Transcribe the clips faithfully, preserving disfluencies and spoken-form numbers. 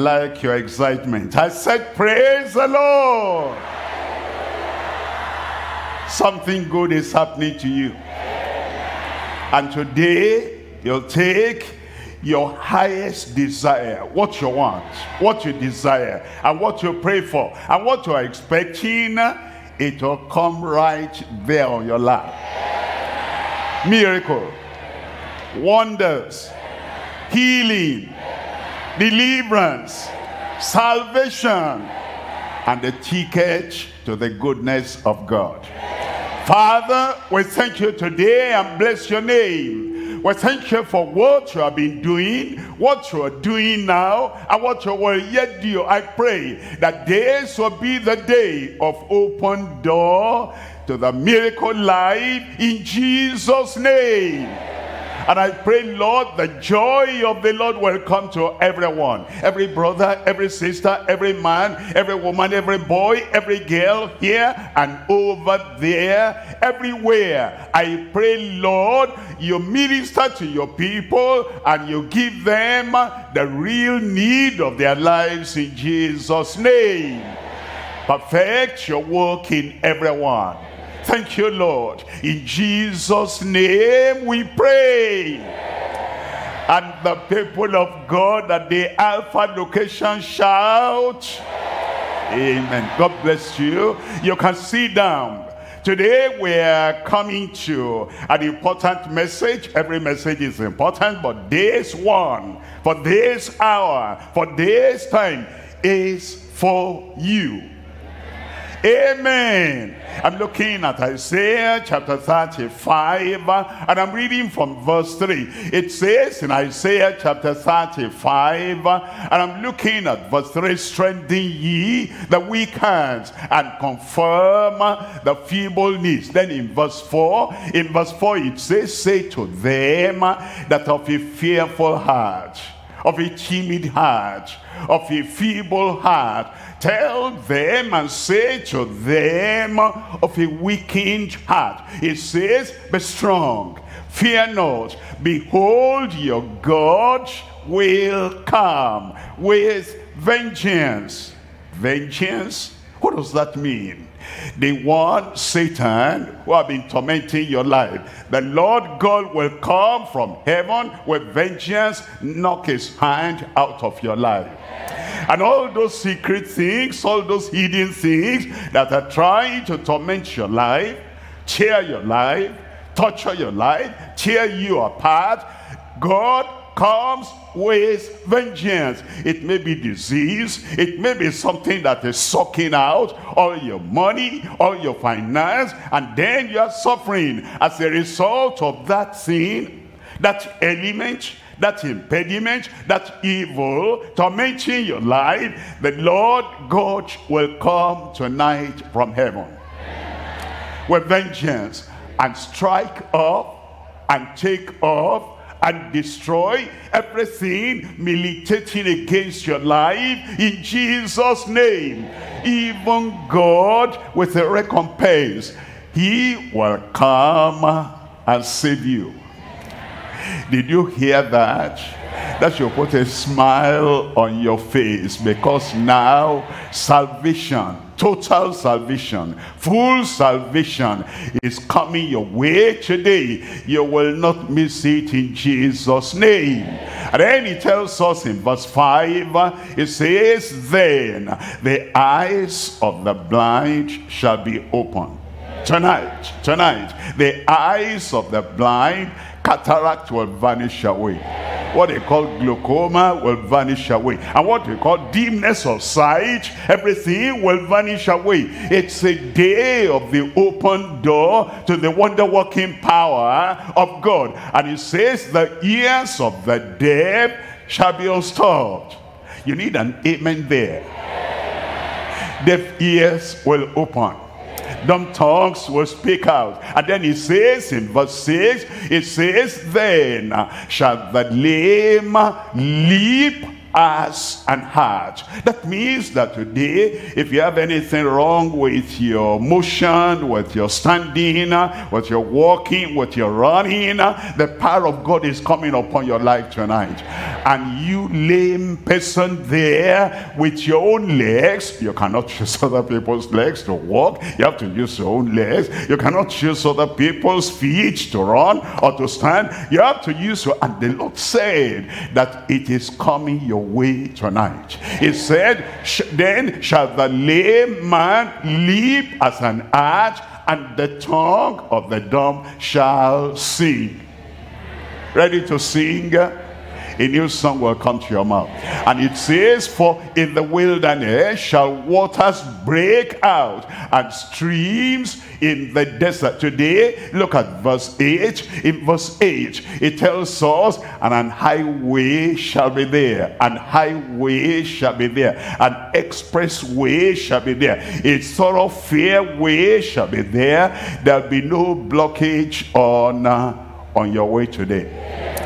like your excitement. I said, praise the Lord. Something good is happening to you. And today, you'll take your highest desire, what you want, what you desire, and what you pray for, and what you are expecting, it will come right there on your lap. Miracle, wonders, healing, deliverance, salvation, and the ticket to the goodness of God. Father, we thank you today and bless your name. We thank you for what you have been doing, what you are doing now, and what you will yet do. I pray that this will be the day of open door to the miracle life in Jesus' name. And I pray, Lord, the joy of the Lord will come to everyone. Every brother, every sister, every man, every woman, every boy, every girl, here and over there, everywhere. I pray, Lord, you minister to your people and you give them the real need of their lives in Jesus' name. Perfect your work in everyone. Thank you, Lord. In Jesus' name we pray. And the people of God at the Alpha location shout, amen. God bless you. You can sit down. Today we are coming to an important message. Every message is important, but this one, for this hour, for this time, is for you. Amen. I'm looking at Isaiah chapter thirty-five, and I'm reading from verse three. It says in Isaiah chapter thirty-five, and I'm looking at verse three, strengthen ye the weak hands and confirm the feeble knees. Then in verse four, in verse four it says, say to them that of a fearful heart, of a timid heart, of a feeble heart, tell them and say to them of a weakened heart. It says, be strong, fear not. Behold, your God will come with vengeance. Vengeance? What does that mean? The one, Satan, who have been tormenting your life, the Lord God will come from heaven with vengeance, knock his hand out of your life. And all those secret things, all those hidden things that are trying to torment your life, tear your life, torture your life, tear you apart, God comes with vengeance. It may be disease, it may be something that is sucking out all your money, all your finance, and then you are suffering as a result of that sin, that element, that impediment, that evil tormenting your life. The Lord God will come tonight from heaven with vengeance and strike off and take off and destroy everything militating against your life in Jesus' name. Even God with a recompense, he will come and save you. Did you hear that? That should put a smile on your face, because now salvation, total salvation, full salvation is coming your way today. You will not miss it in Jesus' name. And then he tells us in verse five, it says, then the eyes of the blind shall be opened. Tonight, tonight, the eyes of the blind, cataract will vanish away. What they call glaucoma will vanish away. And what they call dimness of sight, everything will vanish away. It's a day of the open door to the wonder-working power of God. And it says the ears of the deaf shall be unstopped. You need an amen there. Deaf ears will open. Dumb tongues will speak out. And then it says in verse six, it says, then shall the lame leap eyes and heart. That means that today, if you have anything wrong with your motion, with your standing, with your walking, with your running, the power of God is coming upon your life tonight. And you lame person there with your own legs, you cannot choose other people's legs to walk. You have to use your own legs. You cannot choose other people's feet to run or to stand. You have to use your, and the Lord said that it is coming your way tonight. He said, then shall the lame man leap as an arch, and the tongue of the dumb shall sing. Ready to sing? A new song will come to your mouth. And it says, for in the wilderness shall waters break out, and streams in the desert. Today, look at verse eight. In verse eight, it tells us, and an highway shall be there. An highway shall be there. An expressway shall be there. A thoroughfare way shall be there. There'll be no blockage on, uh, on your way today.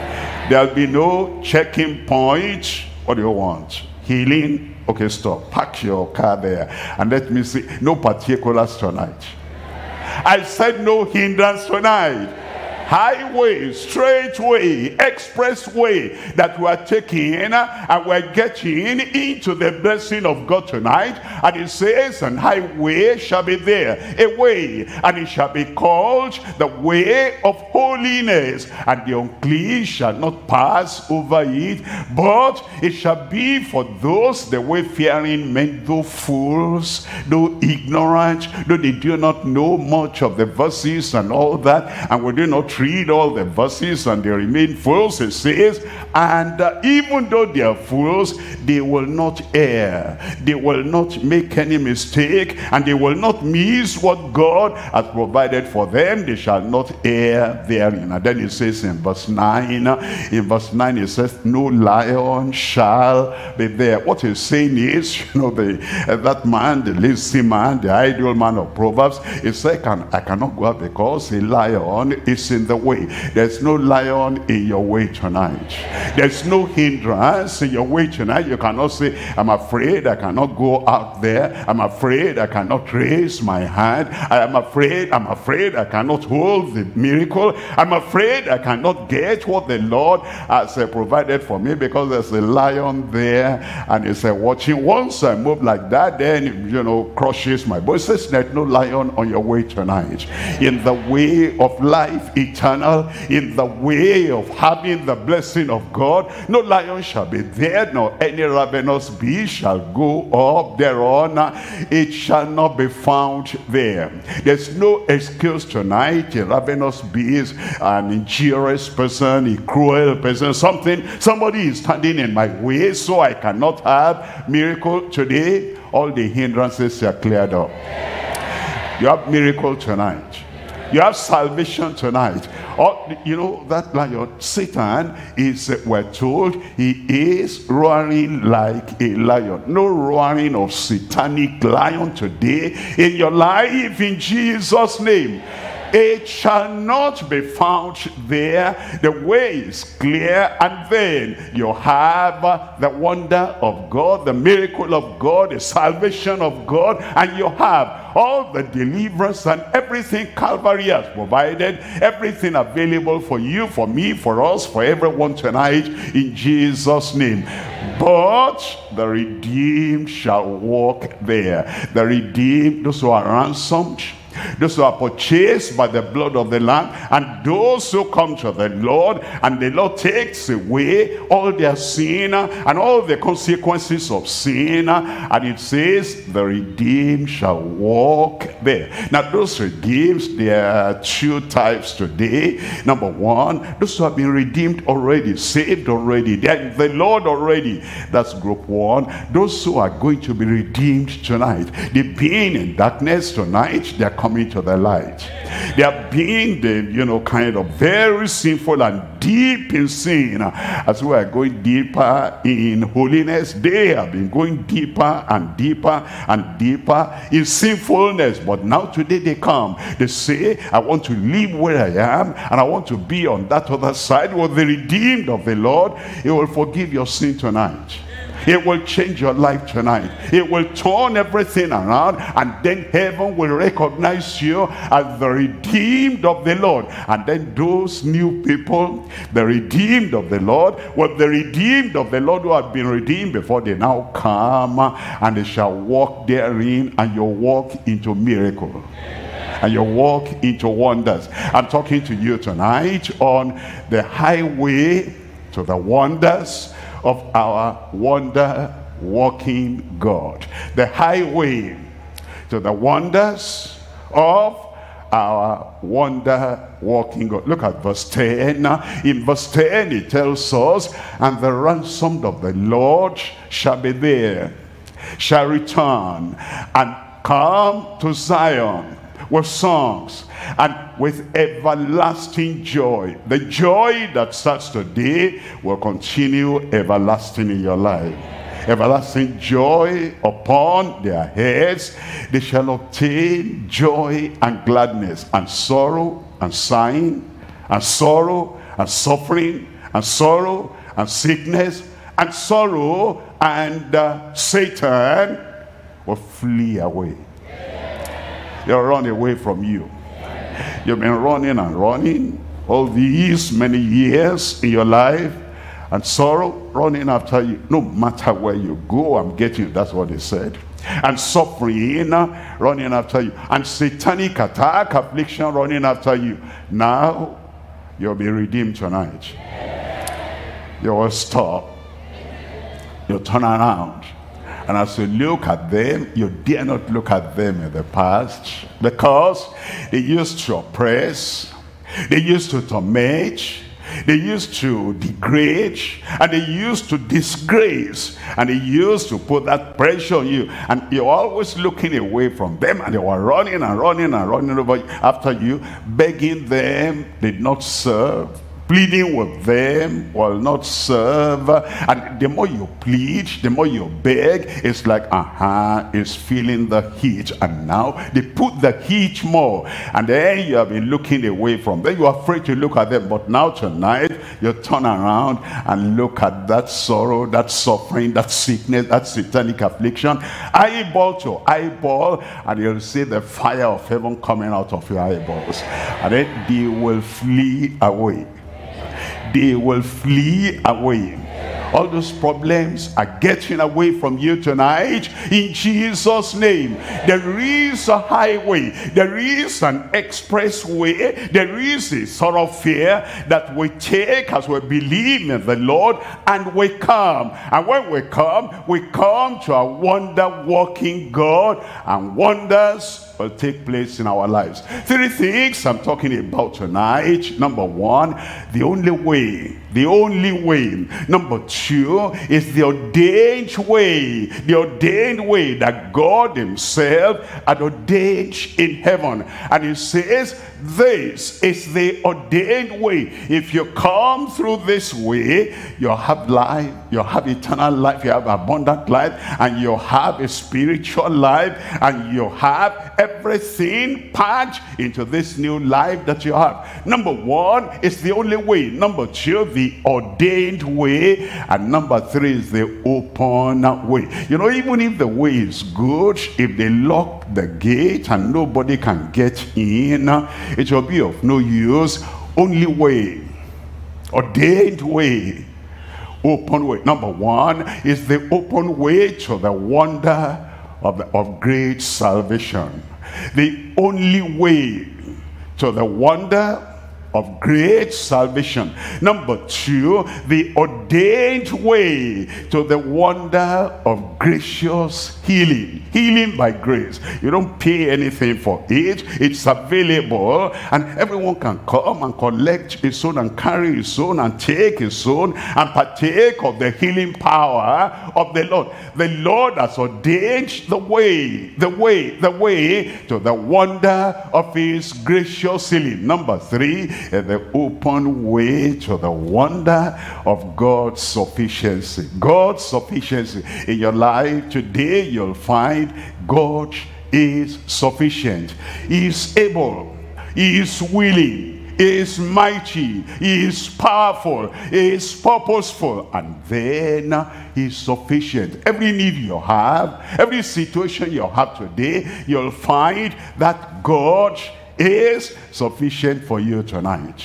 There'll be no checking point. What do you want? Healing? Okay, stop. Park your car there. And let me see. No particulars tonight. I said no hindrance tonight. Highway, straight way, expressway that we are taking, and we're getting into the blessing of God tonight. And it says, an highway shall be there, a way, and it shall be called the way of holiness, and the unclean shall not pass over it, but it shall be for those the wayfaring men, though fools, though ignorant, though they do not know much of the verses and all that, and we do not read all the verses, and they remain fools. It says, and uh, even though they are fools, they will not err, they will not make any mistake, and they will not miss what God has provided for them. They shall not err therein. And then it says in verse nine, in verse nine it says, no lion shall be there. What he's saying is, you know, the uh, that man, the lazy man, the idle man of Proverbs, he said, can, I cannot go out because a lion is in the way. There's no lion in your way tonight. There's no hindrance in your way tonight. You cannot say, I'm afraid I cannot go out there. I'm afraid I cannot raise my hand. I am afraid, I'm afraid I cannot hold the miracle. I'm afraid I cannot get what the Lord has uh, provided for me because there's a lion there and it's uh, watching. Once I move like that, then, you know, crushes my body. It says there's no lion on your way tonight. In the way of life eternal, in the way of having the blessing of God, no lion shall be there, nor any ravenous beast shall go up thereon. It shall not be found there. There's no excuse tonight. A ravenous beast, an injurious person, a cruel person, something, somebody is standing in my way, so I cannot have miracle today. All the hindrances are cleared up. You have miracle tonight. You have salvation tonight. Or, you know, that lion, Satan, is, we're told, he is roaring like a lion. No roaring of satanic lion today in your life, in Jesus' name. It shall not be found there. The way is clear, and then you have the wonder of God, the miracle of God, the salvation of God, and you have all the deliverance and everything Calvary has provided, everything available for you, for me, for us, for everyone tonight, in Jesus' name. But the redeemed shall walk there. The redeemed, those who are ransomed, those who are purchased by the blood of the Lamb, and those who come to the Lord, and the Lord takes away all their sin and all the consequences of sin. And it says, the redeemed shall walk there. Now, those redeemed, there are two types today. Number one, those who have been redeemed already, saved already, they're in the Lord already. That's group one. Those who are going to be redeemed tonight, they've been in darkness tonight, they're coming into the light. They are being, the, you know, kind of very sinful and deep in sin. As we are going deeper in holiness, they have been going deeper and deeper and deeper in sinfulness. But now today they come. They say, I want to live where I am, and I want to be on that other side with the redeemed of the Lord. He will forgive your sin tonight. It will change your life tonight. It will turn everything around, and then heaven will recognize you as the redeemed of the Lord. And then those new people, the redeemed of the Lord, well, the redeemed of the Lord who have been redeemed before, they now come and they shall walk therein, and you'll walk into miracle. And you walk into wonders. I'm talking to you tonight on the highway to the wonders of our wonder walking God. The highway to the wonders of our wonder walking God. Look at verse ten. In verse ten it tells us, and the ransomed of the Lord shall be there, shall return, and come to Zion with songs and with everlasting joy. The joy that starts today will continue everlasting in your life. Everlasting joy upon their heads. They shall obtain joy and gladness, and sorrow and sighing, and sorrow and suffering, and sorrow and sickness, and sorrow and uh, Satan will flee away. They'll run away from you. You've been running and running all these many years in your life, and sorrow running after you. No matter where you go, I'm getting you. That's what they said. And suffering running after you, and satanic attack, affliction running after you. Now you'll be redeemed tonight. You will stop. You'll turn around. And as you look at them, you dare not look at them in the past, because they used to oppress, they used to torment, they used to degrade, and they used to disgrace, and they used to put that pressure on you. And you're always looking away from them, and they were running and running and running over after you, begging them, did not serve. Pleading with them will not serve. And the more you plead, the more you beg, it's like, uh-huh, it's feeling the heat. And now they put the heat more. And then you have been looking away from them. You are afraid to look at them. But now tonight, you turn around and look at that sorrow, that suffering, that sickness, that satanic affliction, eyeball to eyeball. And you'll see the fire of heaven coming out of your eyeballs. And then they will flee away. They will flee away. All those problems are getting away from you tonight in Jesus' name. There is a highway, there is an expressway, there is a thoroughfare that we take as we believe in the Lord, and we come. And when we come, we come to a wonder walking God, and wonders will take place in our lives. Three things I'm talking about tonight. Number one, the only way. The only way. Number two is the ordained way. The ordained way that God himself had ordained in heaven. And he says, this is the ordained way. If you come through this way, you have life, you have eternal life, you have abundant life, and you have a spiritual life, and you have everything packed into this new life that you have. Number one is the only way. Number two, the ordained way. And number three is the open way. You know, even if the way is good, if they lock the gate and nobody can get in, it will be of no use. Only way, ordained way, open way. Number one is the open way to the wonder of, of great salvation. The only way to the wonder of great salvation. Number two, the ordained way to the wonder of gracious healing. Healing by grace. You don't pay anything for it. It's available, and everyone can come and collect his own, and carry his own, and take his own, and partake of the healing power of the Lord. The Lord has ordained the way, the way, the way to the wonder of his gracious healing. Number three, the open way to the wonder of God's sufficiency. God's sufficiency in your life today. You'll find God is sufficient. He is able, he is willing, He is mighty, He is powerful, He is purposeful, and then He is sufficient. Every need you have, every situation you have today, you'll find that God is sufficient for you tonight.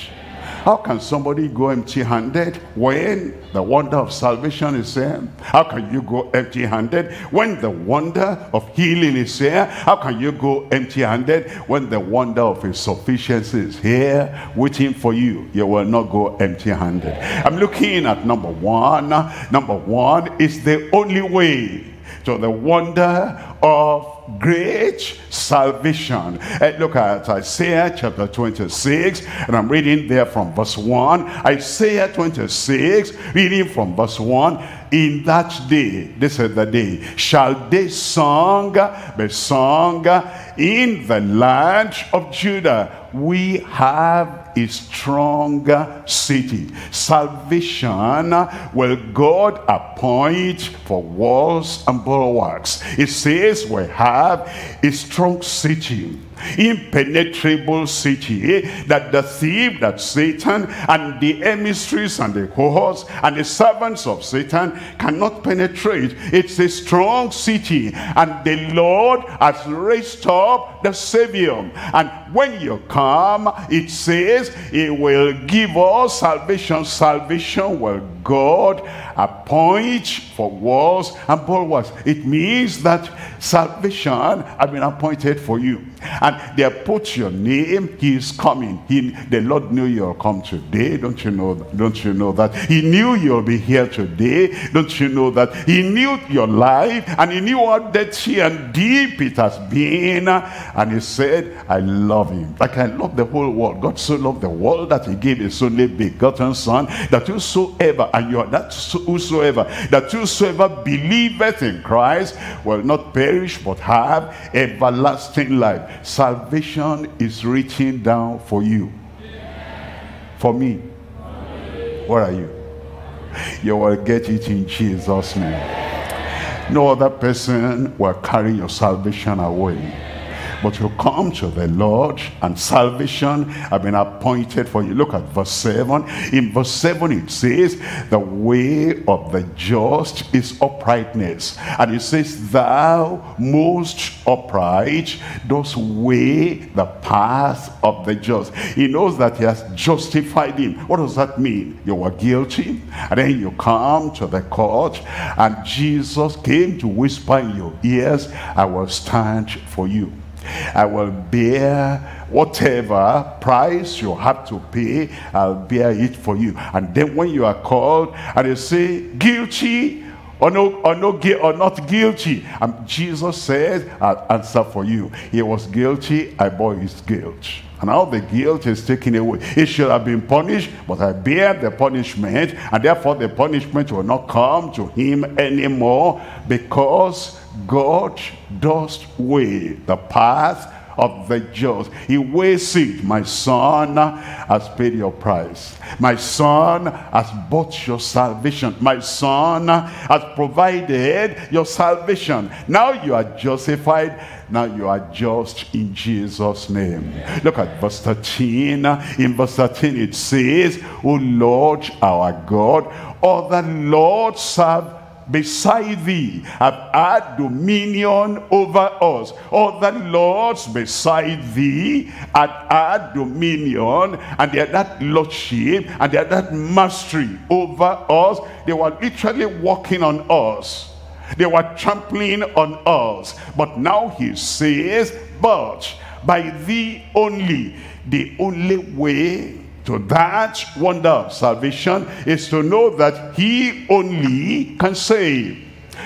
How can somebody go empty-handed when the wonder of salvation is there? How can you go empty-handed when the wonder of healing is here? How can you go empty-handed when the wonder of His sufficiency is here waiting for you? You will not go empty-handed. I'm looking at number one. Number one is the only way to the wonder of great salvation. And look at Isaiah chapter twenty-six, and I'm reading there from verse one. Isaiah twenty-six, reading from verse one. In that day, this is the day, shall this song be sung in the land of Judah. We have a strong city. Salvation will God appoint for walls and bulwarks. It says we have a strong city, impenetrable city, that the thief, that Satan, and the emissaries and the cohorts and the servants of Satan cannot penetrate. It's a strong city, and the Lord has raised up the Savior. And when you come, it says He will give us salvation. Salvation will God appoint for walls and bulwarks. It means that salvation has been appointed for you, and they put your name. He is coming. He, the Lord knew you'll come today. Don't you know that? Don't you know that? He knew you'll be here today. Don't you know that? He knew your life, and He knew how dirty and deep it has been. And He said, I love Him. Like I love the whole world. God so loved the world that He gave His only begotten Son, that whosoever, and you are that whosoever, that whosoever believeth in Christ will not perish but have everlasting life. Salvation is written down for you. For me. Where are you? You will get it in Jesus' name. No other person will carry your salvation away. But you come to the Lord, and salvation has been appointed for you. Look at verse seven. In verse seven it says, the way of the just is uprightness. And it says, thou most upright dost weigh the path of the just. He knows that He has justified him. What does that mean? You were guilty, and then you come to the court, and Jesus came to whisper in your ears, I will stand for you. I will bear whatever price you have to pay, I'll bear it for you. And then when you are called and you say, guilty or no, or no, or not guilty, and Jesus says, I'll answer for you. He was guilty, I bore his guilt. And now the guilt is taken away. It should have been punished, but I bear the punishment, and therefore the punishment will not come to him anymore, because God does weigh the path of the just. He weighs it. My son has paid your price. My son has bought your salvation. My son has provided your salvation. Now you are justified. Now you are just in Jesus' name. Look at verse thirteen. In verse thirteen it says, O Lord our God, other lords serve beside thee have had dominion over us. Other lords beside thee had had dominion, and they had that lordship, and they had that mastery over us. They were literally walking on us. They were trampling on us. But now he says, but by thee only, the only way to that wonder of salvation is to know that He only can save.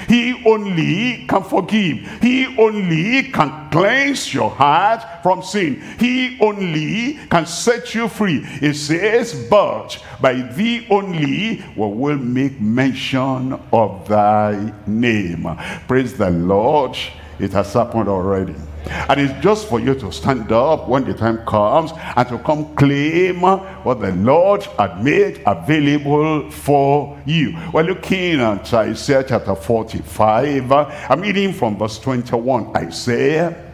He only can forgive. He only can cleanse your heart from sin. He only can set you free. It says, but by thee only we will make mention of thy name. Praise the Lord. It has happened already. And it's just for you to stand up when the time comes and to come claim what the Lord had made available for you. We're looking at Isaiah chapter forty-five. I'm reading from verse twenty-one. Isaiah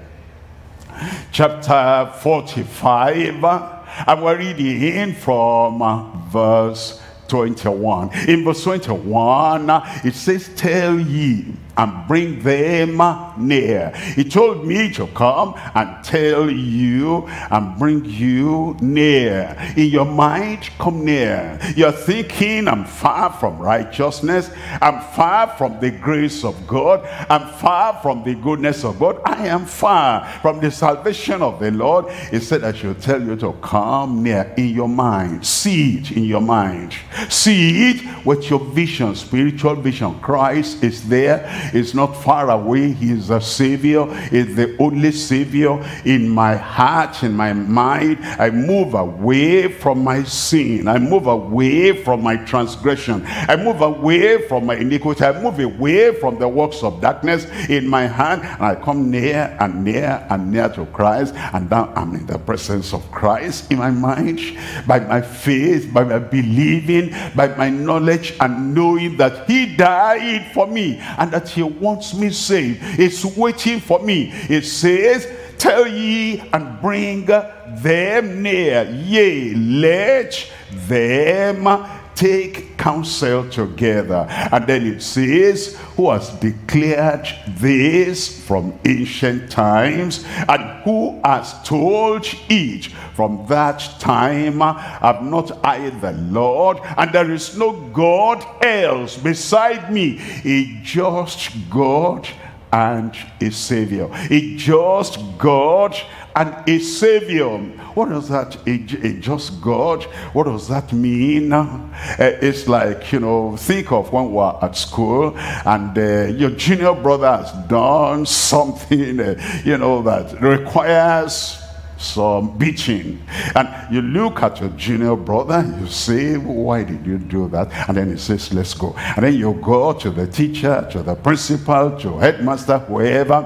chapter forty-five. And we're reading from verse twenty-one. In verse twenty-one, it says, tell ye and bring them near. He told me to come and tell you and bring you near. In your mind, come near. You're thinking, I'm far from righteousness. I'm far from the grace of God. I'm far from the goodness of God. I am far from the salvation of the Lord. He said, I should tell you to come near. In your mind, see it in your mind. See it with your vision, spiritual vision. Christ is there. It's not far away. He is a Savior. He's the only Savior in my heart, in my mind. I move away from my sin. I move away from my transgression. I move away from my iniquity. I move away from the works of darkness in my hand. And I come near and near and near to Christ. And now I'm in the presence of Christ in my mind. By my faith, by my believing, by my knowledge and knowing that He died for me. And that He wants me saved. It's waiting for me. It says, tell ye and bring them near. Yea, let them take counsel together. And then it says, who has declared this from ancient times, and who has told it from that time? Have not I the Lord, and there is no God else beside me, a just God and a Savior. A just God and a Savior. What does that, a, a just God, what does that mean? Uh, it's like, you know, think of when we were at school and uh, your junior brother has done something, uh, you know, that requires some beating, and you look at your junior brother and you say, why did you do that? And then he says, let's go. And then you go to the teacher, to the principal, to headmaster, whoever,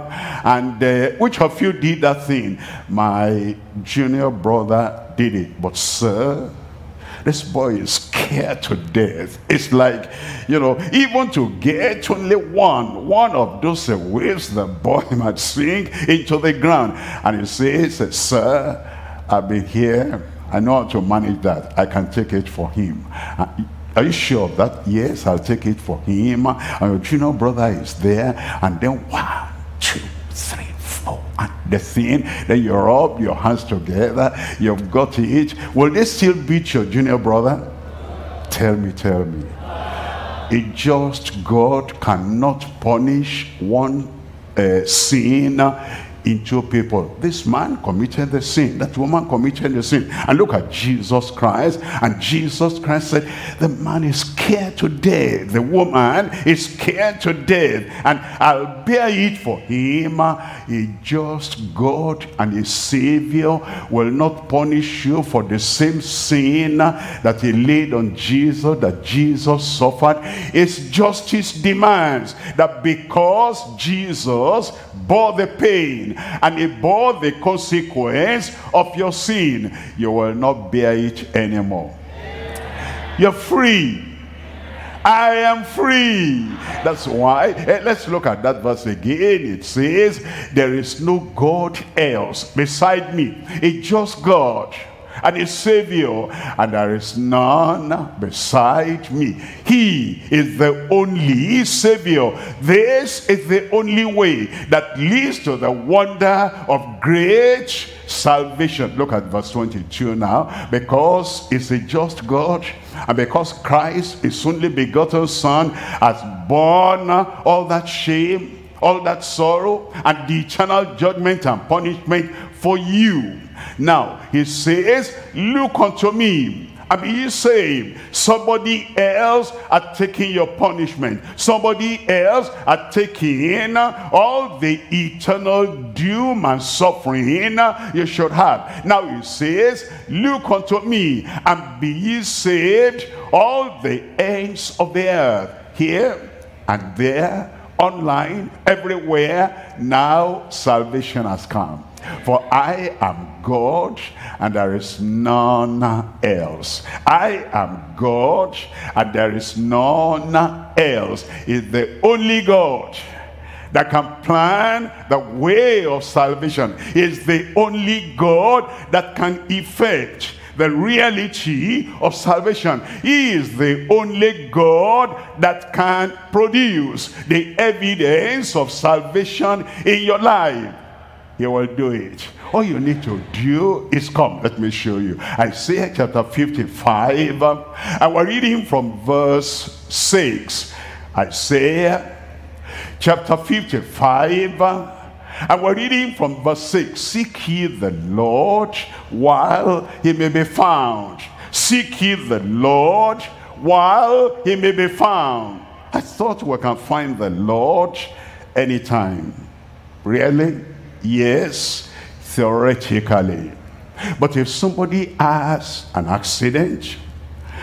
and uh, which of you did that thing? My junior brother did it. But sir, this boy is scared to death. It's like, you know, even to get only one, one of those waves, the boy might sink into the ground. And he says, sir, I've been here. I know how to manage that. I can take it for him. Are you sure of that? Yes, I'll take it for him. And your junior brother is there. And then one, two, three, four, and the thing, then you rub your hands together, you've got it. Will they still beat your junior brother? Tell me, tell me. A just God cannot punish one uh, sin into people. This man committed the sin, that woman committed the sin. And look at Jesus Christ. And Jesus Christ said, the man is scared to death, the woman is scared to death, and I'll bear it for him. A just God and a Savior will not punish you for the same sin that He laid on Jesus, that Jesus suffered. His justice demands that because Jesus bore the pain and He bore the consequence of your sin, you will not bear it anymore. You're free. I am free. That's why, let's look at that verse again. It says, there is no God else beside me, a just God and a Savior, and there is none beside me. He is the only Savior. This is the only way that leads to the wonder of great salvation. Look at verse twenty-two now. Because it's a just God, and because Christ, His only begotten Son, has borne all that shame, all that sorrow, and the eternal judgment and punishment for you. Now He says, look unto me and be ye saved. Somebody else are taking your punishment. Somebody else are taking all the eternal doom and suffering you should have. Now He says, look unto me and be ye saved, all the ends of the earth, here and there, online, everywhere. Now salvation has come. For I am God, and there is none else. I am God, and there is none else. He is the only God that can plan the way of salvation. It's the only God that can effect the reality of salvation. He is the only God that can produce the evidence of salvation in your life. He will do it. All you need to do is come. Let me show you. Isaiah chapter fifty-five. And we're reading from verse six. Isaiah chapter fifty-five. And we're reading from verse six. Seek ye the Lord while he may be found. Seek ye the Lord while he may be found. I thought we can find the Lord anytime. Really? Yes, theoretically. But if somebody has an accident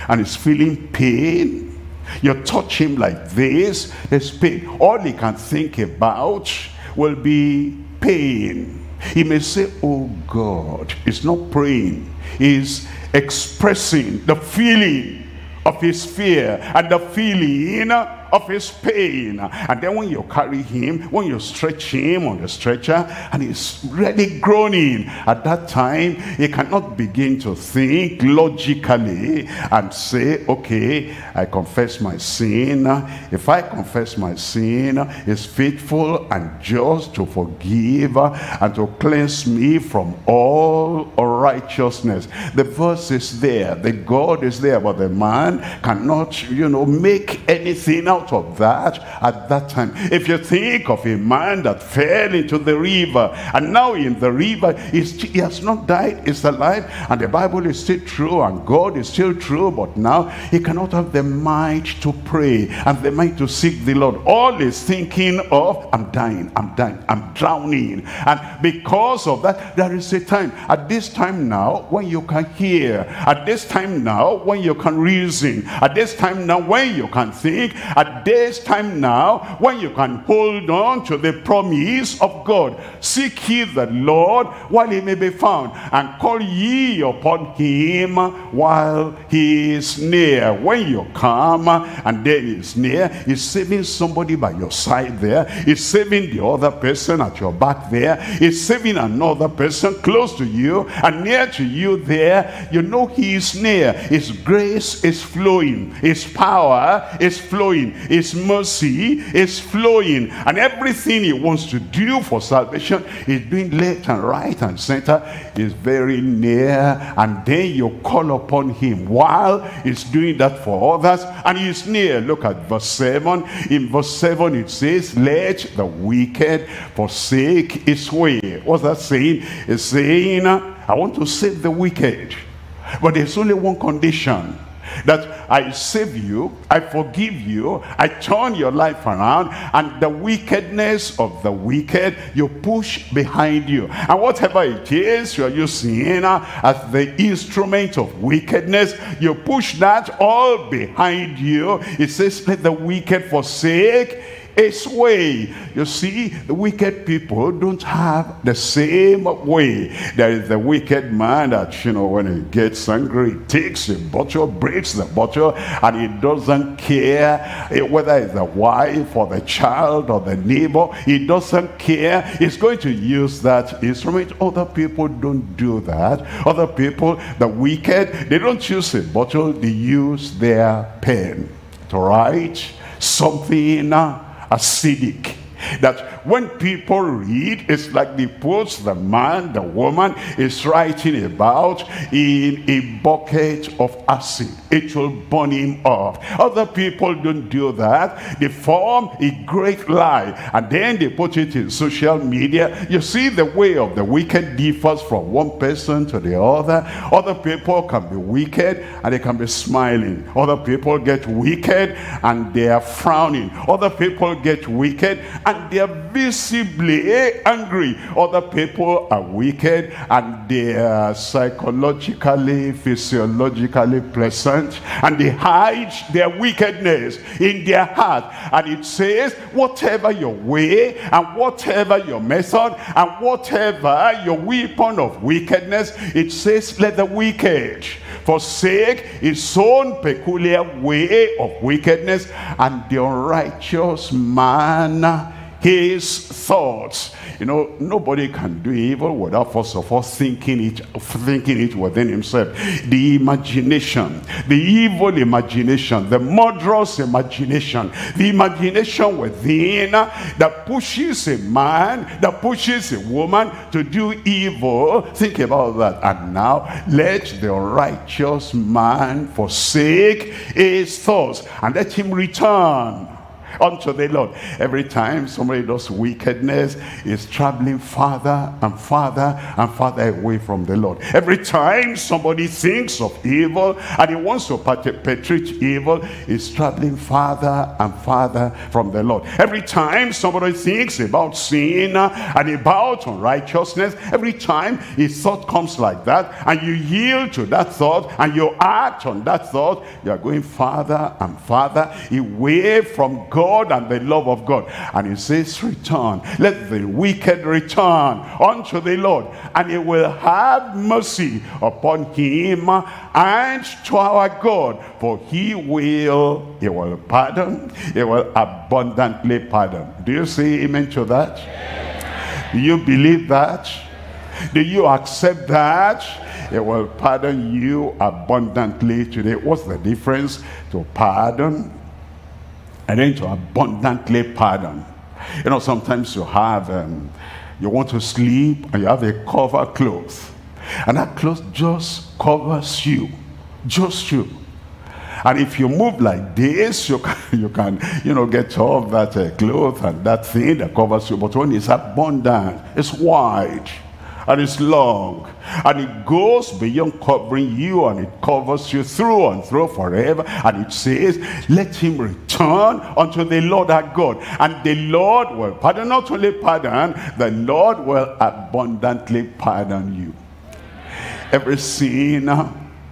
and is feeling pain, you touch him like this, there's pain. All he can think about will be pain. He may say, oh God. He's not praying. He's expressing the feeling of his fear and the feeling of his pain. And then when you carry him, when you stretch him on the stretcher, and he's really groaning, at that time he cannot begin to think logically and say, okay, I confess my sin. If I confess my sin, it's faithful and just to forgive and to cleanse me from all unrighteousness. The verse is there, the God is there, but the man cannot, you know, make anything out of that at that time. If you think of a man that fell into the river, and now in the river, he has not died, he's alive, and the Bible is still true, and God is still true, but now he cannot have the mind to pray and the mind to seek the Lord. All he's thinking of, I'm dying, I'm dying, I'm drowning. And because of that, there is a time, at this time now, when you can hear, at this time now, when you can reason, at this time now, when you can think, at At this time now, when you can hold on to the promise of God. Seek ye the Lord while he may be found, and call ye upon him while he is near. When you come and then he's near, he's saving somebody by your side there, he's saving the other person at your back there, he's saving another person close to you and near to you there. You know he is near. His grace is flowing, his power is flowing, his mercy is flowing, and everything he wants to do for salvation is doing left and right and center. Is very near, and then you call upon him while he's doing that for others, and he's near. Look at verse seven. In verse seven it says, let the wicked forsake his way. What's that saying? It's saying, I want to save the wicked, but there's only one condition, that I save you, I forgive you, I turn your life around, and the wickedness of the wicked you push behind you. And whatever it is you are using as the instrument of wickedness, you push that all behind you. It says, let the wicked forsake his way. You see, the wicked people don't have the same way. There is the wicked man that, you know, when he gets angry, he takes a bottle, breaks the bottle, and he doesn't care whether it's the wife or the child or the neighbor. He doesn't care. He's going to use that instrument. Other people don't do that. Other people, the wicked, they don't use a bottle, they use their pen to write something acidic, that when people read, it's like they put the man, the woman is writing about in a bucket of acid. It will burn him off. Other people don't do that. They form a great lie, and then they put it in social media. You see, the way of the wicked differs from one person to the other. Other people can be wicked and they can be smiling. Other people get wicked and they are frowning. Other people get wicked and they are visibly angry. Other people are wicked and they are psychologically, physiologically pleasant, and they hide their wickedness in their heart. And it says, whatever your way and whatever your method and whatever your weapon of wickedness, it says, let the wicked forsake his own peculiar way of wickedness, and the unrighteous man his thoughts. You know, nobody can do evil without first of all thinking it, thinking it within himself. The imagination, the evil imagination, the murderous imagination, the imagination within that pushes a man, that pushes a woman to do evil. Think about that. And now, let the righteous man forsake his thoughts and let him return unto the Lord. Every time somebody does wickedness, is traveling farther and farther and farther away from the Lord. Every time somebody thinks of evil and he wants to perpetrate evil, is traveling farther and farther from the Lord. Every time somebody thinks about sin and about unrighteousness, every time his thought comes like that and you yield to that thought and you act on that thought, you are going farther and farther away from God God and the love of God. And he says, return, let the wicked return unto the Lord, and he will have mercy upon him, and to our God, for he will he will pardon, he will abundantly pardon. Do you say amen to that? Yes. Do you believe that? Do you accept that? It will pardon you abundantly today. What's the difference to pardon and then to abundantly pardon? You know, sometimes you have, um, you want to sleep and you have a cover cloth. And that cloth just covers you, just you. And if you move like this, you can, you, can, you know, get off that uh, cloth and that thing that covers you. But when it's abundant, it's wide and it's long, and it goes beyond covering you, and it covers you through and through forever. And it says, let him return unto the Lord our God, and the Lord will pardon. Not only pardon, the Lord will abundantly pardon you. Every sin,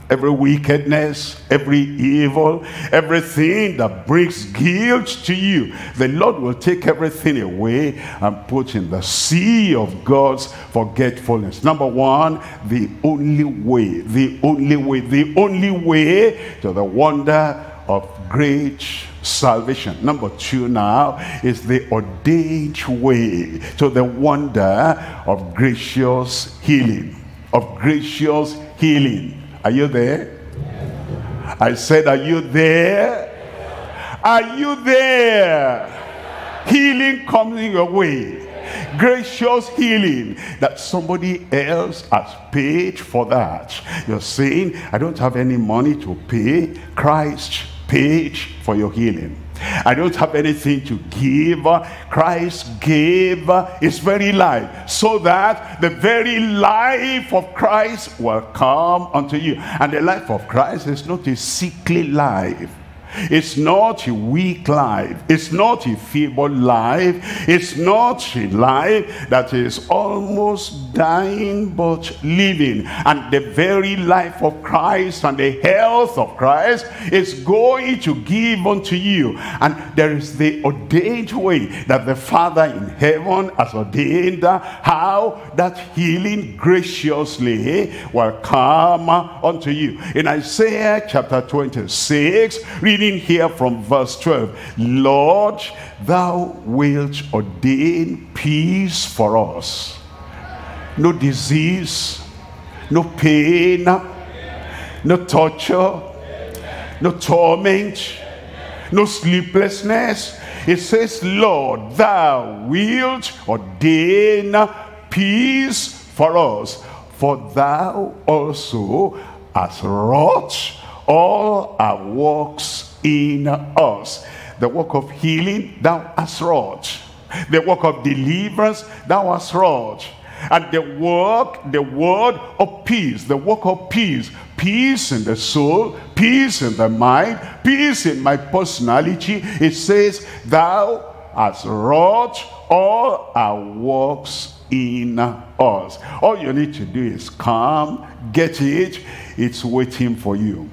every wickedness, every evil, everything that brings guilt to you, the Lord will take everything away and put in the sea of God's forgetfulness. Number one, the only way, the only way, the only way to the wonder of great salvation. Number two now is the ordained way to the wonder of gracious healing, of gracious healing. Are you there? Yes. I said, are you there? Yes. Are you there? Yes. Healing coming your way. Yes. Gracious healing that somebody else has paid for that. You're saying, I don't have any money to pay. Christ paid for your healing. I don't have anything to give. Christ gave his very life, so that the very life of Christ will come unto you. And the life of Christ is not a sickly life. It's not a weak life. It's not a feeble life. It's not a life that is almost dying but living. And the very life of Christ and the health of Christ is going to give unto you. And there is the ordained way that the Father in heaven has ordained, how that healing graciously will come unto you. In Isaiah chapter twenty-six, reading here from verse twelve, Lord, thou wilt ordain peace for us. No disease, no pain, no torture, no torment, no sleeplessness. It says, Lord, thou wilt ordain peace for us, for thou also hast wrought all our works in us. The work of healing thou hast wrought, the work of deliverance thou hast wrought, and the work, the word of peace, the work of peace, peace in the soul, peace in the mind, peace in my personality. It says, thou hast wrought all our works in us. All you need to do is come, get it, it's waiting for you.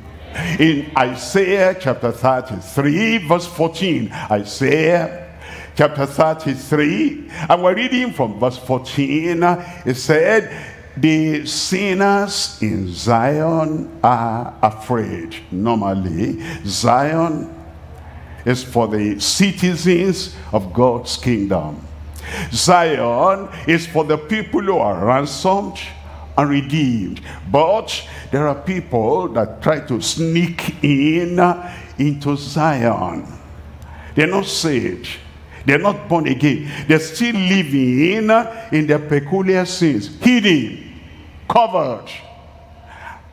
In Isaiah chapter thirty-three verse fourteen, Isaiah chapter thirty-three, and we're reading from verse fourteen, it said, the sinners in Zion are afraid. Normally, Zion is for the citizens of God's kingdom. Zion is for the people who are ransomed and redeemed. But there are people that try to sneak in into Zion. They're not saved. They're not born again. They're still living in their peculiar sins, hidden, covered.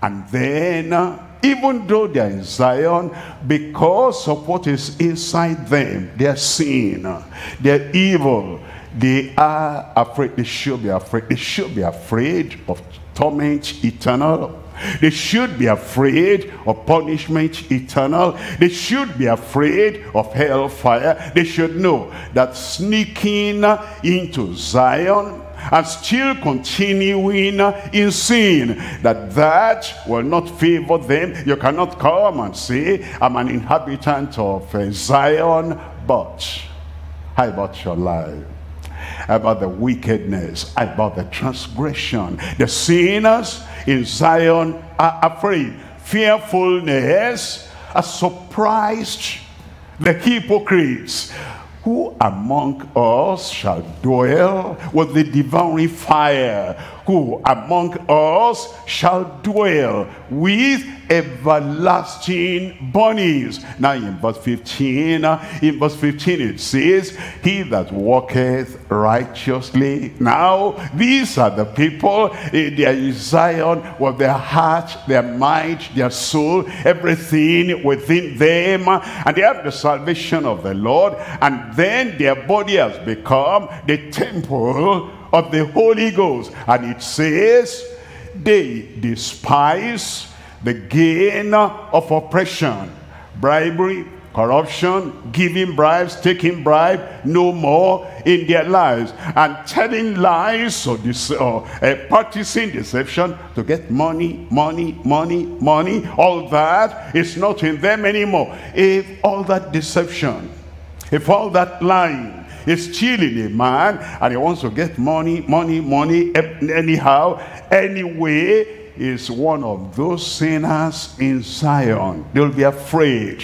And then, even though they are in Zion, because of what is inside them, they are sin, they are evil, they are afraid. They should be afraid. They should be afraid of torment eternal. They should be afraid of punishment eternal. They should be afraid of hellfire. They should know that sneaking into Zion and still continuing in sin, that that will not favor them. You cannot come and say, I'm an inhabitant of uh, Zion, but how about your life? About the wickedness, about the transgression. The sinners in Zion are afraid. Fearfulness are surprised. The hypocrites, who among us shall dwell with the devouring fire? Who among us shall dwell with everlasting burnings? Now in verse fifteen, in verse fifteen it says, he that walketh righteously. Now these are the people, they are in Zion with their heart, their mind, their soul, everything within them, and they have the salvation of the Lord, and then their body has become the temple of the Holy Ghost. And it says, they despise the gain of oppression, bribery, corruption, giving bribes, taking bribe, no more in their lives, and telling lies or, or uh, practicing deception to get money, money, money, money. All that is not in them anymore. If all that deception, if all that lying, he's stealing a man, and he wants to get money, money, money, anyhow, anyway, is one of those sinners in Zion. They'll be afraid,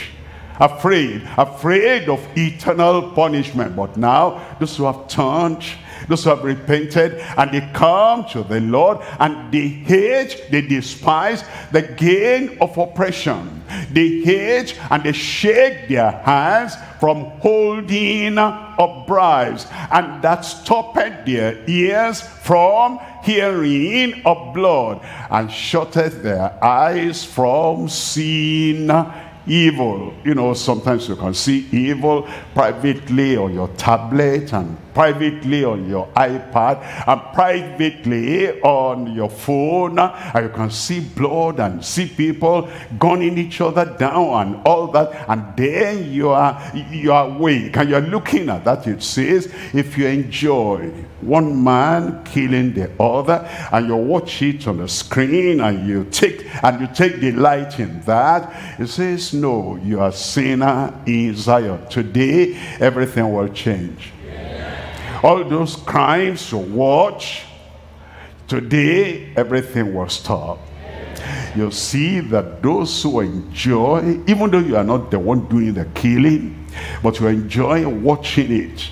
afraid, afraid of eternal punishment. But now, those who have turned, those who have repented, and they come to the Lord, and they hate, they despise the gain of oppression. They hate and they shake their hands from holding of bribes, and that stopped their ears from hearing of blood, and shutteth their eyes from seeing evil. You know, sometimes you can see evil privately on your tablet, and privately on your iPad, and privately on your phone, and you can see blood and see people gunning each other down and all that, and then you are you are awake and you're looking at that. It says, if you enjoy one man killing the other, and you watch it on the screen, and you take and you take delight in that, it says, no, you are a sinner in Zion. Today, everything will change. All those crimes you watch, today everything will stop. You see that those who enjoy, even though you are not the one doing the killing, but you enjoy watching it,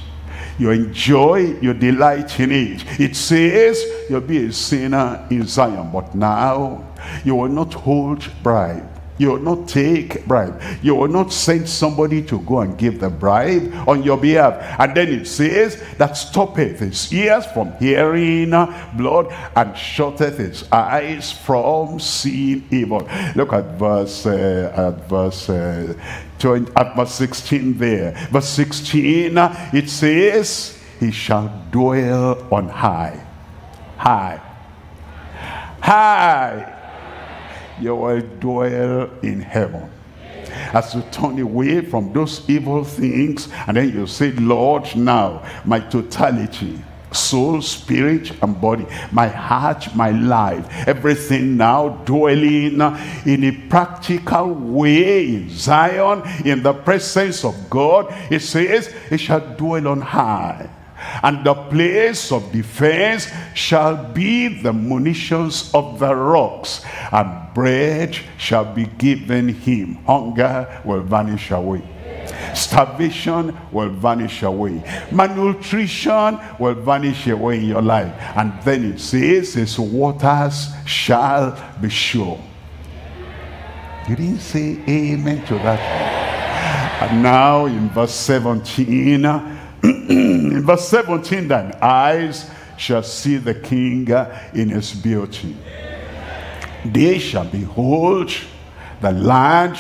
you enjoy, you delight in it. It says you'll be a sinner in Zion, but now you will not hold bribe. You will not take bribe. You will not send somebody to go and give the bribe on your behalf. And then it says, that stoppeth his ears from hearing blood, and shutteth his eyes from seeing evil. Look at verse, uh, at verse, uh, twenty, at verse sixteen there. Verse sixteen, it says, he shall dwell on high. High. High. You will dwell in heaven. As you turn away from those evil things, and then you say, Lord, now my totality, soul, spirit, and body, my heart, my life, everything now dwelling in a practical way in Zion, in the presence of God. It says, it shall dwell on high, and the place of defense shall be the munitions of the rocks, and bread shall be given him. Hunger will vanish away. Starvation will vanish away. Malnutrition will vanish away in your life. And then it says, his waters shall be sure. You didn't say amen to that. And now in verse seventeen, in verse seventeen, thine eyes shall see the King in his beauty. They shall behold the land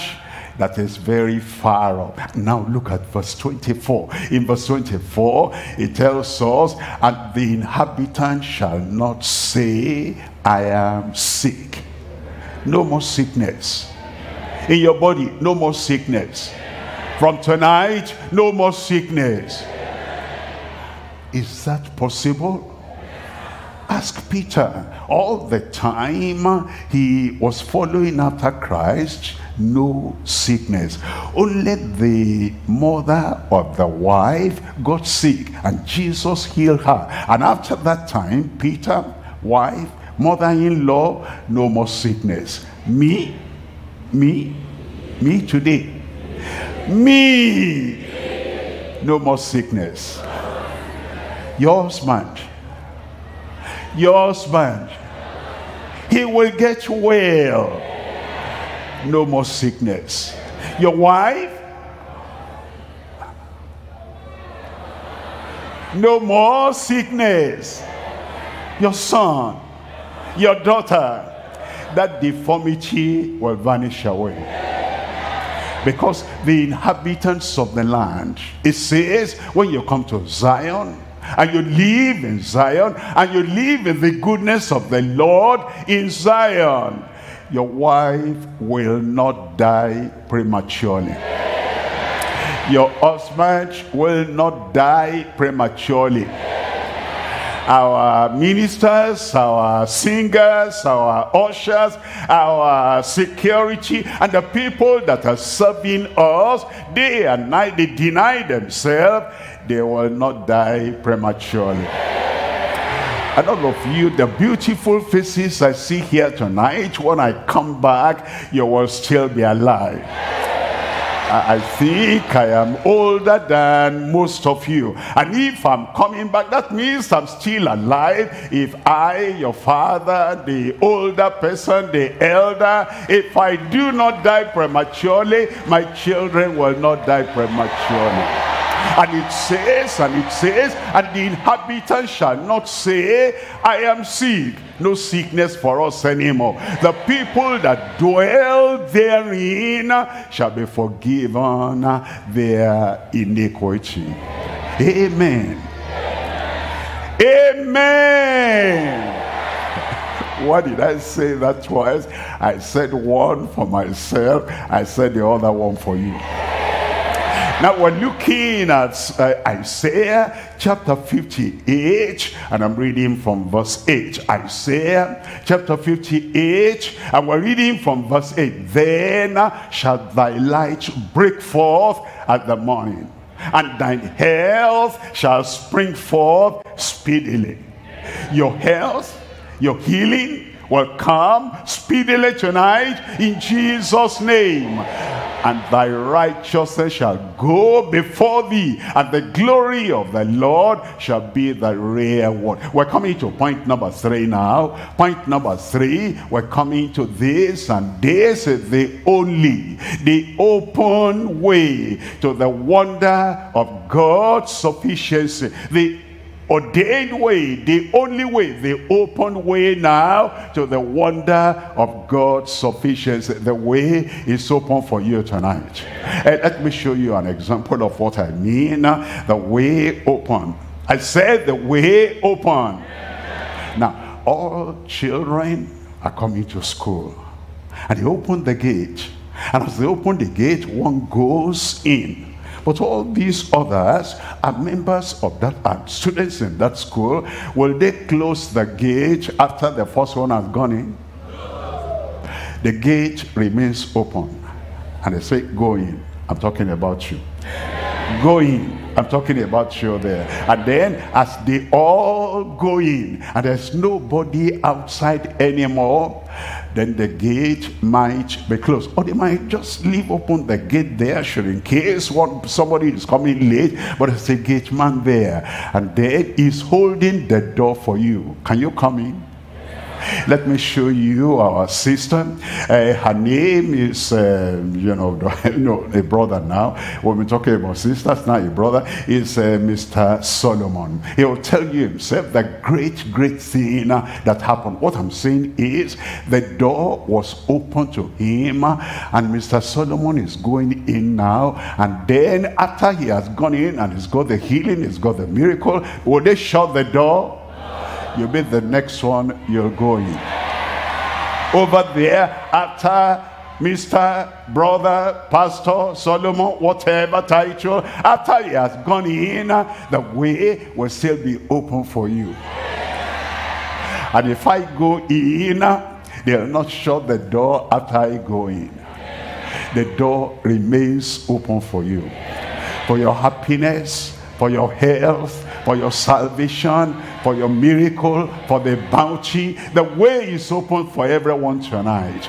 that is very far off. Now look at verse twenty-four. In verse twenty-four, it tells us, and the inhabitant shall not say, I am sick. No more sickness. In your body, no more sickness. From tonight, no more sickness. Is that possible? Ask Peter. All the time he was following after Christ, no sickness. Only the mother of the wife got sick, and Jesus healed her. And after that time, Peter, wife, mother-in-law, no more sickness. Me, me, me today. Me, no more sickness. Your husband. Your husband, he will get well. No more sickness. Your wife, no more sickness. Your son, your daughter, that deformity will vanish away. Because the inhabitants of the land, it says, when you come to Zion, and you live in Zion, and you live in the goodness of the Lord in Zion, your wife will not die prematurely. Your husband will not die prematurely. Our ministers, our singers, our ushers, our security, and the people that are serving us day and night, they deny themselves, they will not die prematurely. And all of you, the beautiful faces I see here tonight, when I come back, you will still be alive. I think I am older than most of you. And if I'm coming back, that means I'm still alive. If I, your father, the older person, the elder, if I do not die prematurely, my children will not die prematurely. And it says, and it says, and the inhabitant shall not say, I am sick. No sickness for us anymore. The people that dwell therein shall be forgiven their iniquity. Amen. Amen. Why did I say that twice? I said one for myself. I said the other one for you. Now we're looking at uh, Isaiah chapter fifty-eight, and I'm reading from verse eight. Isaiah chapter fifty-eight, and we're reading from verse eight. Then shall thy light break forth at the morning, and thine health shall spring forth speedily. Your health, your healing will come speedily tonight in Jesus' name. And thy righteousness shall go before thee, and the glory of the Lord shall be thy reward. We're coming to point number three now. Point number three, we're coming to this, and this is the only, the open way to the wonder of God's sufficiency. The ordained way, the only way, the open way now to the wonder of God's sufficiency. The way is open for you tonight. And let me show you an example of what I mean. The way open. I said the way open. Now, all children are coming to school. And they open the gate. And as they open the gate, one goes in. But all these others are members of that, and students in that school. Will they close the gate after the first one has gone in? The gate remains open. And they say, go in. I'm talking about you. Go in. I'm talking about you there. And then as they all go in, and there's nobody outside anymore, then the gate might be closed. Or they might just leave open the gate there, sure, in case what somebody is coming late, but there's a gate man there, and then he's holding the door for you. Can you come in? Let me show you our sister. Uh, her name is, uh, you know, no, a brother now. When we're talking about sisters, now a brother is uh, Mister Solomon. He will tell you himself the great, great thing that happened. What I'm saying is the door was open to him, and Mister Solomon is going in now. And then after he has gone in and he's got the healing, he's got the miracle, will they shut the door? You be the next one you're going. Over there, after Mister Brother, Pastor, Solomon, whatever title, after he has gone in, the way will still be open for you. And if I go in, they'll not shut the door after I go in. The door remains open for you. For your happiness, for your health, for your salvation, for your miracle, for the bounty. The way is open for everyone tonight.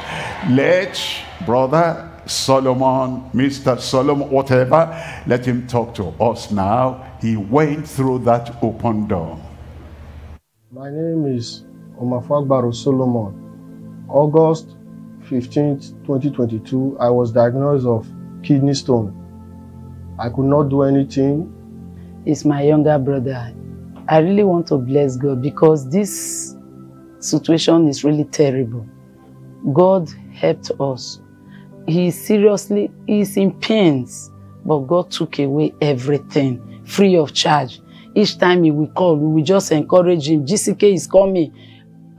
Let Brother Solomon, Mister Solomon, whatever, let him talk to us now. He went through that open door. My name is Omafagbaro Solomon. August fifteenth, twenty twenty-two, I was diagnosed of kidney stone. I could not do anything. Is my younger brother. I really want to bless God because this situation is really terrible. God helped us. He seriously is in pains, but God took away everything free of charge. Each time he will call, we will just encourage him. G C K is coming.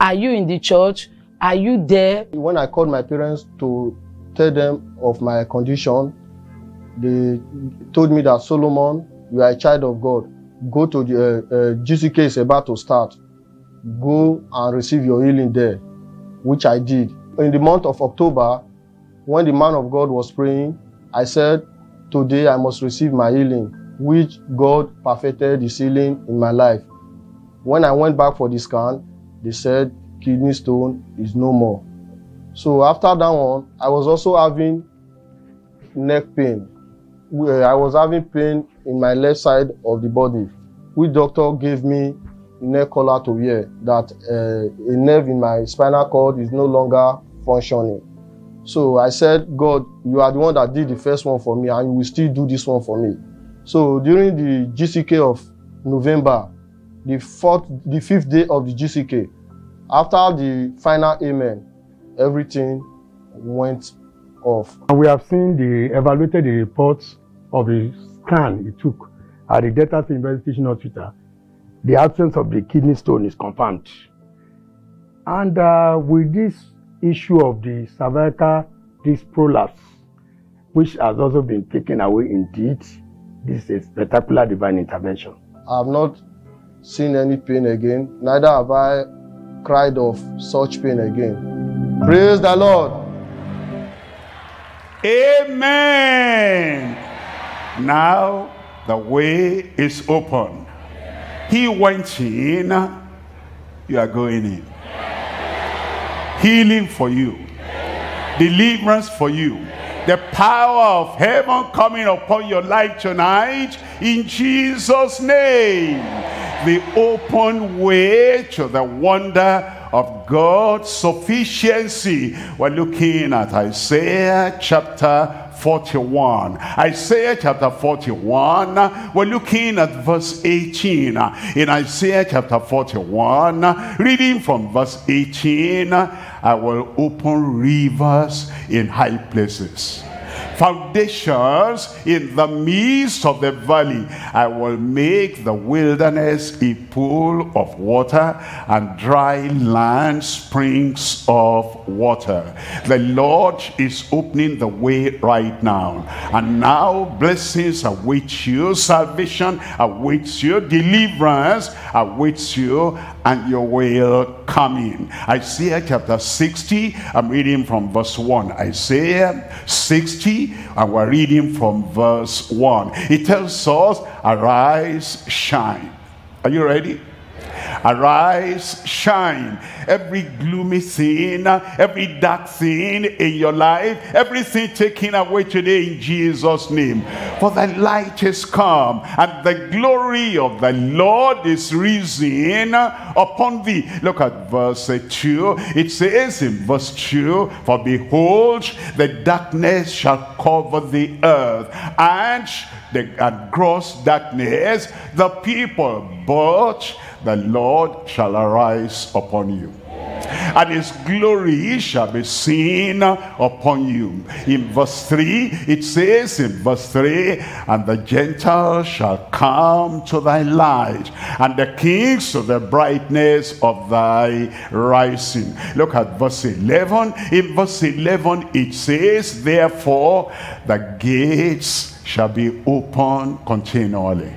Are you in the church? Are you there? When I called my parents to tell them of my condition, they told me that Solomon, you are a child of God. Go to the uh, uh, G C K is about to start. Go and receive your healing there, which I did. In the month of October, when the man of God was praying, I said, today I must receive my healing, which God perfected the healing in my life. When I went back for the scan, they said, kidney stone is no more. So after that one, I was also having neck pain. I was having pain in my left side of the body, which doctor gave me a neck collar to wear, that uh, a nerve in my spinal cord is no longer functioning. So I said, God, you are the one that did the first one for me, and you will still do this one for me. So during the G C K of November, the fourth, the fifth day of the G C K, after the final amen, everything went off. And we have seen the evaluated the reports of the scan it took at the Delta State University Hospital. The absence of the kidney stone is confirmed. And uh, with this issue of the cervical disc prolapse, which has also been taken away, indeed, this is a spectacular divine intervention. I have not seen any pain again, neither have I cried of such pain again. Praise the Lord. Amen. Now the way is open. He went in, you are going in. Healing for you, deliverance for you, the power of heaven coming upon your life tonight in Jesus' name. The open way to the wonder of God's sufficiency. We're looking at Isaiah chapter forty-one. Isaiah chapter forty-one, we're looking at verse eighteen. In Isaiah chapter forty-one, reading from verse eighteen, I will open rivers in high places, foundations in the midst of the valley. I will make the wilderness a pool of water, and dry land springs of water. The Lord is opening the way right now. And now blessings await you, salvation awaits you, deliverance awaits you, and you will come in. Isaiah chapter sixty, I'm reading from verse one. Isaiah sixty, and we're reading from verse one. It tells us, arise, shine. Are you ready? Arise, shine. Every gloomy thing, every dark thing in your life, everything taken away today in Jesus' name. For the light is come, and the glory of the Lord is risen upon thee. Look at verse two. It says in verse two, for behold, the darkness shall cover the earth, and the and gross darkness the people, but the Lord shall arise upon you, and his glory shall be seen upon you. In verse three, it says in verse three, and the Gentiles shall come to thy light, and the kings to the brightness of thy rising. Look at verse eleven. In verse eleven, it says, therefore the gates shall be open continually.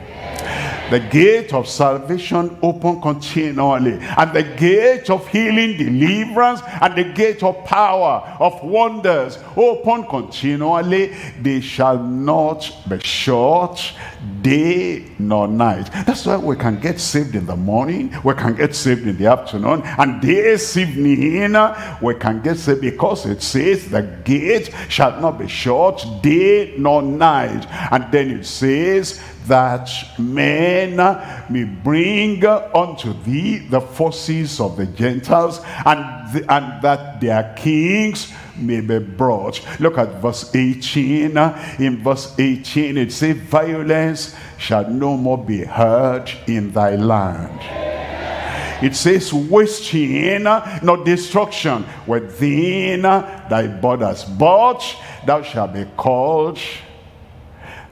The gate of salvation open continually, and the gate of healing, deliverance, and the gate of power, of wonders open continually. They shall not be shut day nor night. That's why we can get saved in the morning, we can get saved in the afternoon, and this evening we can get saved, because it says the gate shall not be shut day nor night. And then it says that men may bring unto thee the forces of the Gentiles, and, the, and that their kings may be brought. Look at verse eighteen. In verse eighteen, it says, violence shall no more be heard in thy land. It says, wasting nor destruction within thy borders, but thou shalt be called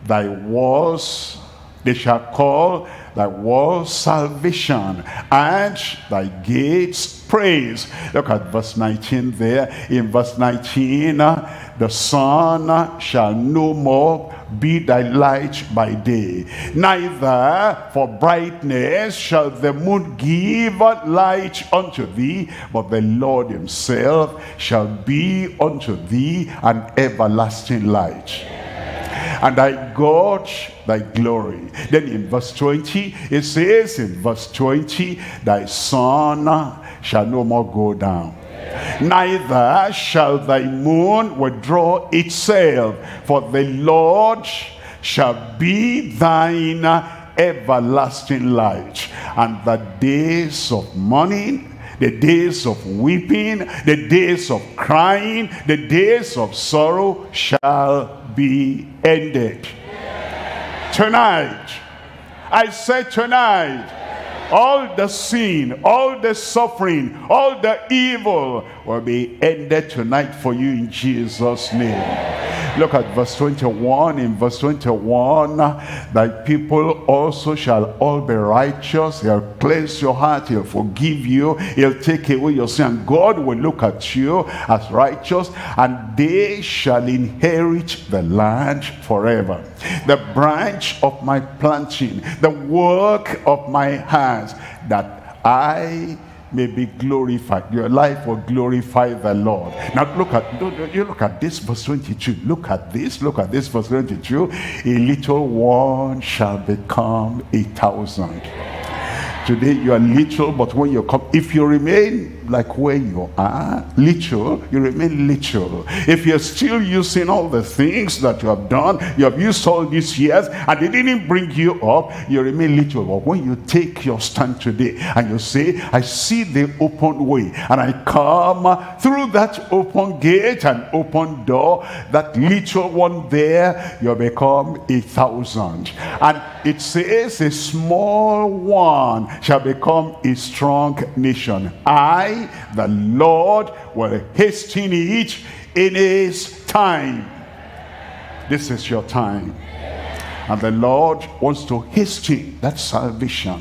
thy walls. They shall call thy walls salvation, and thy gates praise. Look at verse nineteen there. In verse nineteen, the sun shall no more be thy light by day, neither for brightness shall the moon give light unto thee, but the Lord himself shall be unto thee an everlasting light, and thy God thy glory. Then in verse twenty, it says in verse twenty, thy sun shall no more go down, neither shall thy moon withdraw itself, for the Lord shall be thine everlasting light, and the days of mourning, the days of weeping, the days of crying, the days of sorrow shall be ended. Yeah. Tonight, I say tonight, yeah. all the sin, all the suffering, all the evil will be ended tonight for you in Jesus' name. Yeah. Look at verse twenty-one. In verse twenty-one, thy people also shall all be righteous. He'll cleanse your heart, he'll forgive you, he'll take away your sin. God will look at you as righteous, and they shall inherit the land forever. The branch of my planting, the work of my hands, that I may be glorified. Your life will glorify the Lord. Now look at, you look at this verse twenty-two. Look at this, look at this verse twenty-two. A little one shall become a thousand. Today you are little, but when you come, if you remain like where you are, little, you remain little. If you're still using all the things that you have done, you have used all these years, and they didn't bring you up, you remain little. But when you take your stand today, and you say, I see the open way, and I come through that open gate and open door, that little one there, you become a thousand. And it says a small one shall become a strong nation. I, the Lord, will hasten it in his time. This is your time. And the Lord wants to hasten that salvation.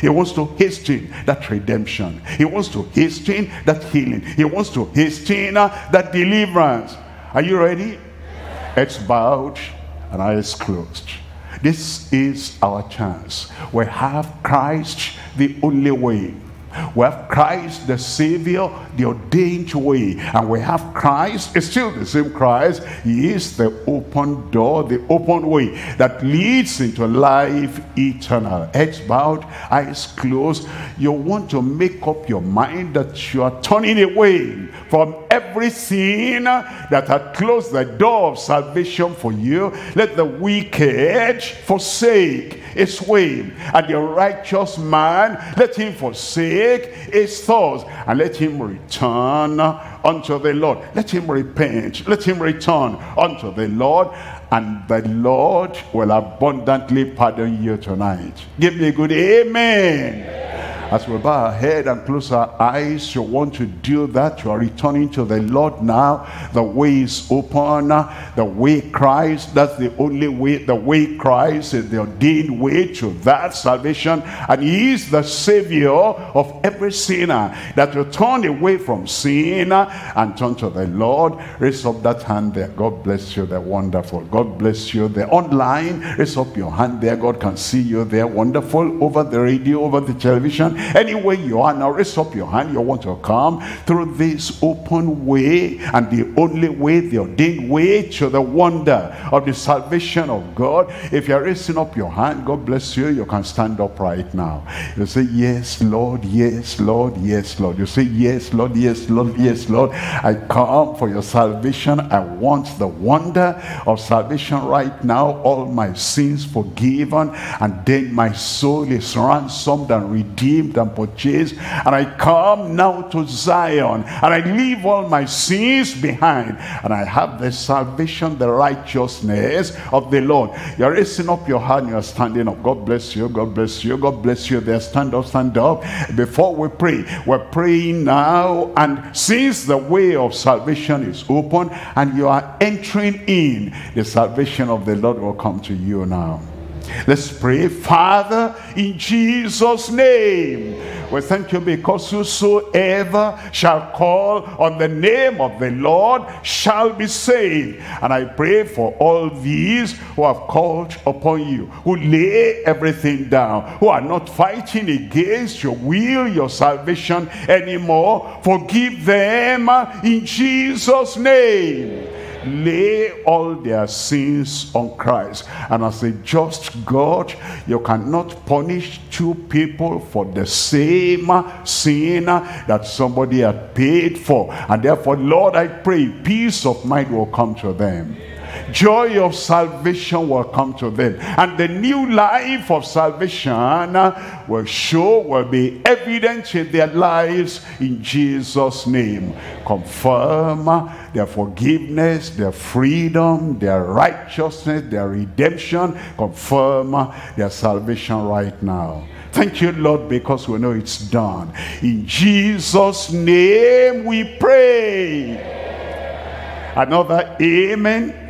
He wants to hasten that redemption. He wants to hasten that healing. He wants to hasten that deliverance. Are you ready? Heads bowed and eyes closed. This is our chance. We have Christ, the only way. We have Christ the Savior, the ordained way, and we have Christ, it's still the same Christ. He is the open door, the open way that leads into life eternal. Heads bowed, eyes closed. You want to make up your mind that you are turning away from every sin that had closed the door of salvation for you. Let the wicked forsake his way, and the righteous man, let him forsake his thoughts, and let him return unto the Lord. Let him repent, let him return unto the Lord, and the Lord will abundantly pardon you tonight. Give me a good amen. Amen. As we bow our head and close our eyes, you want to do that. You are returning to the Lord now. The way is open. The way Christ, that's the only way. The way Christ is the ordained way to that salvation. And he is the Savior of every sinner that will turn away from sin and turn to the Lord. Raise up that hand there. God bless you. They're wonderful. God bless you. They're online. Raise up your hand there. God can see you there. Wonderful. Over the radio, over the television. Anyway you are now, raise up your hand. You want to come through this open way, and the only way, the ordained way to the wonder of the salvation of God. If you're raising up your hand, God bless you. You can stand up right now. You say, yes Lord, yes Lord, yes Lord. You say, yes Lord, yes Lord, yes Lord, I come for your salvation. I want the wonder of salvation right now. All my sins forgiven, and then my soul is ransomed and redeemed and purchased, and I come now to Zion, and I leave all my sins behind, and I have the salvation, the righteousness of the Lord. You're raising up your hand, you're standing up. God bless you, God bless you, God bless you there. Stand up, stand up. Before we pray, we're praying now, and since the way of salvation is open and you are entering in, the salvation of the Lord will come to you now. Let's pray. Father, in Jesus' name, we thank you because whosoever shall call on the name of the Lord shall be saved. And I pray for all these who have called upon you, who lay everything down, who are not fighting against your will, your salvation anymore. Forgive them in Jesus' name. Lay all their sins on Christ. And as a just God, you cannot punish two people for the same sin that somebody had paid for. And therefore, Lord, I pray peace of mind will come to them. Joy of salvation will come to them, and the new life of salvation will show, will be evident in their lives, in Jesus' name. Confirm their forgiveness, their freedom, their righteousness, their redemption. Confirm their salvation right now. Thank you, Lord, because we know it's done. In Jesus' name we pray. Another amen.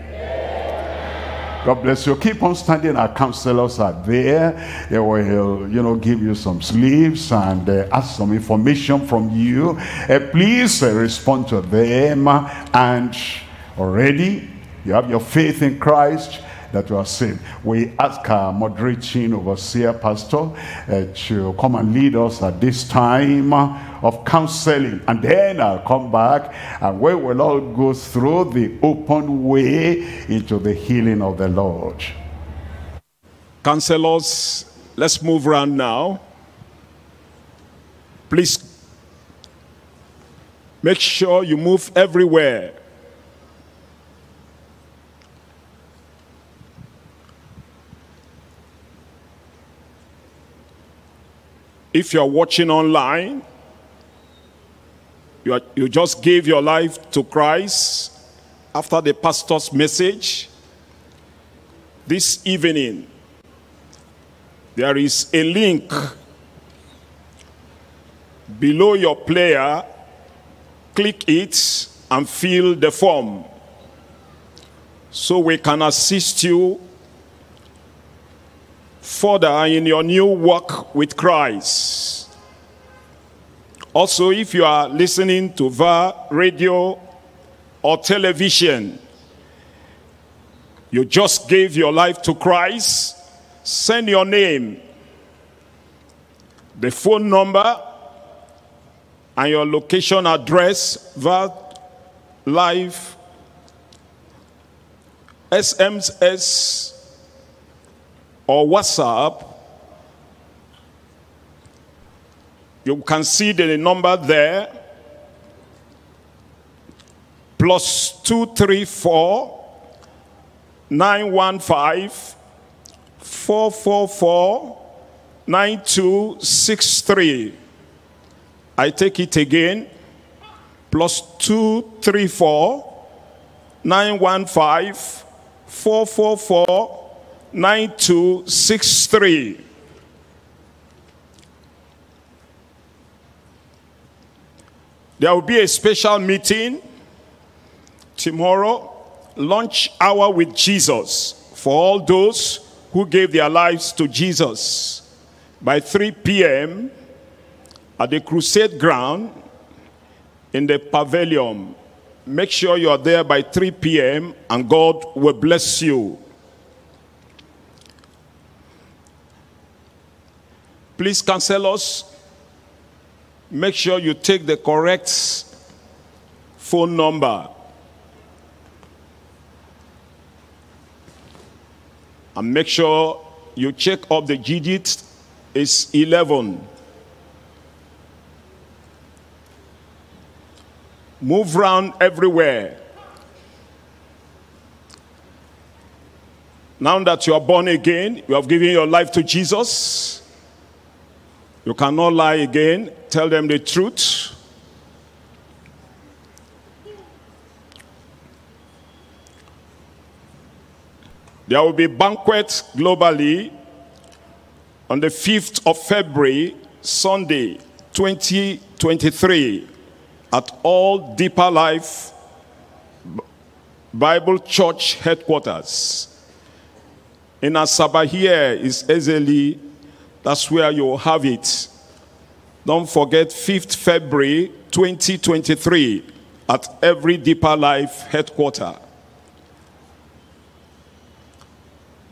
God bless you. Keep on standing. Our counselors are there. They will, you know, give you some slips and uh, ask some information from you. Uh, please uh, respond to them. And already you have your faith in Christ that you are saved. We ask our moderating overseer, Pastor, uh, to come and lead us at this time of counseling, and then I'll come back and we will all go through the open way into the healing of the Lord. Counselors, let's move around now. Please make sure you move everywhere. If you're watching online, You, are, you just gave your life to Christ after the pastor's message. This evening, there is a link below your player. Click it and fill the form so we can assist you further in your new walk with Christ. Also, if you are listening to via radio or television, you just gave your life to Christ, send your name, the phone number, and your location address, Deeperlife S M S or WhatsApp. You can see the number there, plus two three four nine one five four four four nine two six three. I take it again, plus two three four nine one five four four four nine two six three. There will be a special meeting tomorrow, lunch hour with Jesus, for all those who gave their lives to Jesus, by three P M at the crusade ground in the pavilion. Make sure you are there by three P M and God will bless you. Please cancel us. Make sure you take the correct phone number and make sure you check up the digit is eleven. Move round everywhere. Now that you are born again, you have given your life to Jesus, you cannot lie again. Tell them the truth. There will be banquets globally on the fifth of February, Sunday, twenty twenty-three, at all Deeperlife Bible Church headquarters. In Asaba here is Ezeli. That's where you have it. Don't forget fifth February twenty twenty-three at every Deeperlife headquarter.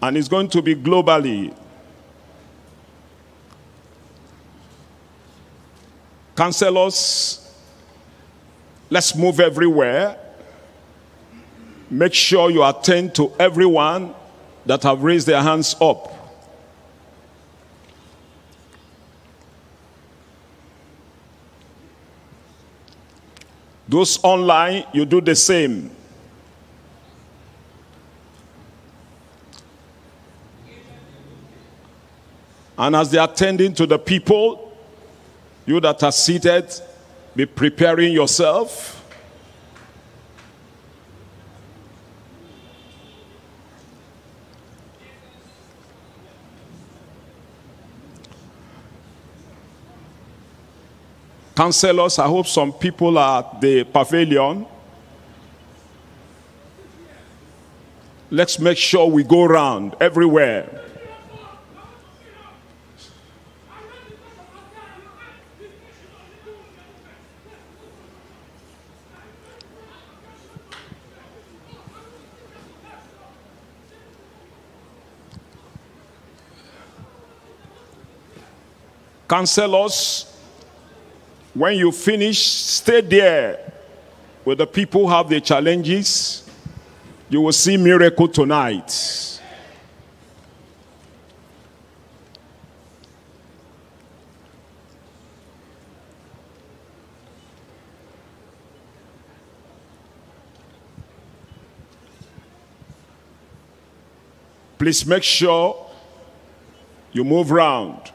And it's going to be globally. Counselors, let's move everywhere. Make sure you attend to everyone that have raised their hands up. Those online, you do the same. And as they are attending to the people, you that are seated, be preparing yourself. Counselors, I hope some people are at the pavilion. Let's make sure we go around everywhere. Counselors, when you finish, stay there where the people have their challenges. You will see miracle tonight. Please make sure you move around.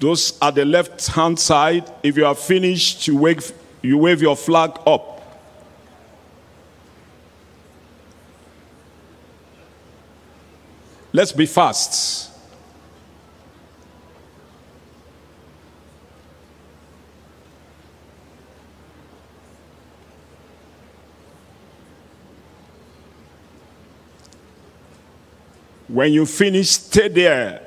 Those at the left-hand side, if you are finished, you wave, you wave your flag up. Let's be fast. When you finish, stay there.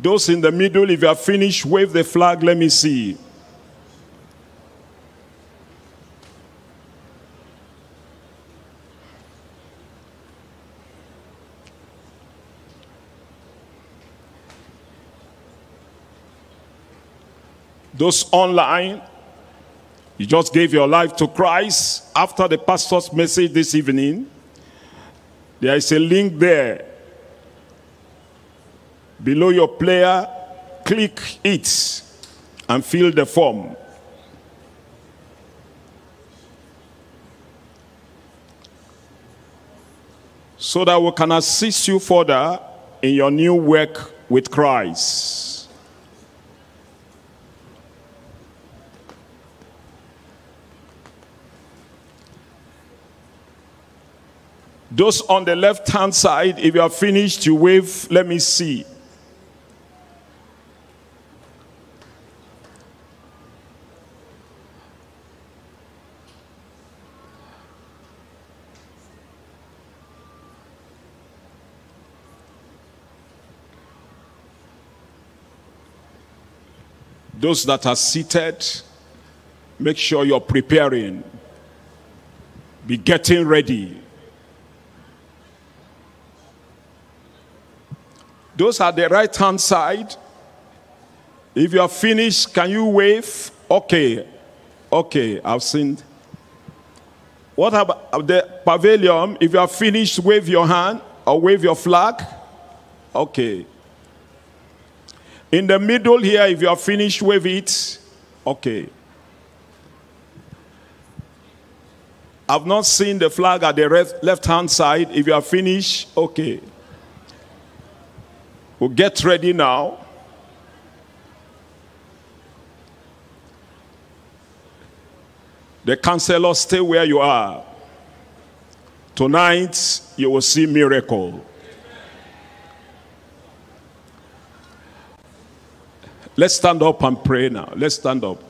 Those in the middle, if you are finished, wave the flag. Let me see. Those online, you just gave your life to Christ after the pastor's message this evening. There is a link there. Below your player, click it and fill the form. So that we can assist you further in your new work with Christ. Those on the left-hand side, if you are finished, you wave, let me see. Those that are seated, make sure you're preparing. Be getting ready. Those at the right-hand side, if you are finished, can you wave? Okay. Okay, I've seen. What about the pavilion? If you are finished, wave your hand or wave your flag. Okay. In the middle here, if you are finished, wave it. Okay. I've not seen the flag at the left-hand side. If you are finished, okay. We'll get ready now. The counselor, stay where you are. Tonight, you will see miracle. Let's stand up and pray now. Let's stand up.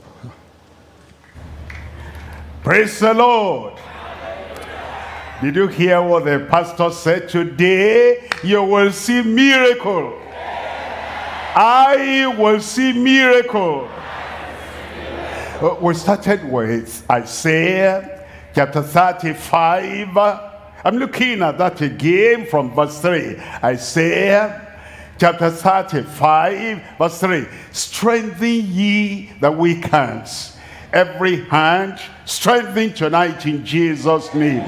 Praise the Lord. Hallelujah. Did you hear what the pastor said today? You will see miracle. Yeah. I will see miracle. I will see miracle. We started with Isaiah chapter thirty-five. I'm looking at that again from verse three. Isaiah chapter thirty-five, verse three. Strengthen ye the weak hands. Every hand strengthen tonight in Jesus' name.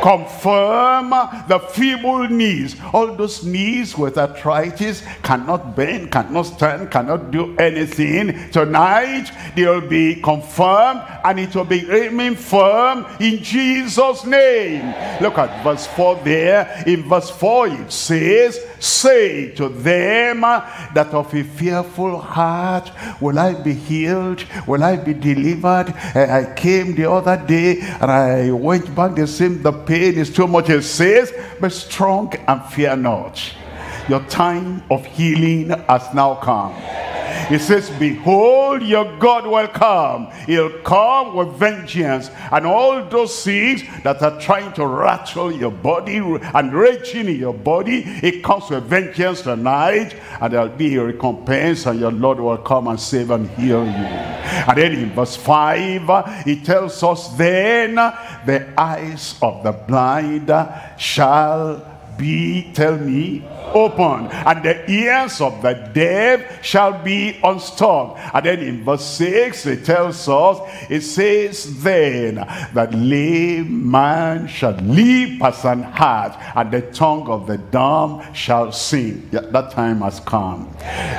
Confirm the feeble knees. All those knees with arthritis cannot bend, cannot stand, cannot do anything. Tonight they'll be confirmed and it will be remain firm in Jesus' name. Look at verse four there. In verse four it says, say to them that of a fearful heart will I be healed, will I be delivered. I came the other day and I went back the same. The pain is too much. It says, be strong and fear not. Your time of healing has now come. It says, behold, your God will come. He'll come with vengeance. And all those things that are trying to rattle your body and raging in your body, it comes with vengeance tonight. And there'll be a recompense, and your Lord will come and save and heal you. And then in verse five, it tells us, then the eyes of the blind shall be, tell me, open, and the ears of the deaf shall be unstopped. And then in verse six it tells us, it says, then that lame man shall leap as an hart, and the tongue of the dumb shall sing. Yeah, that time has come.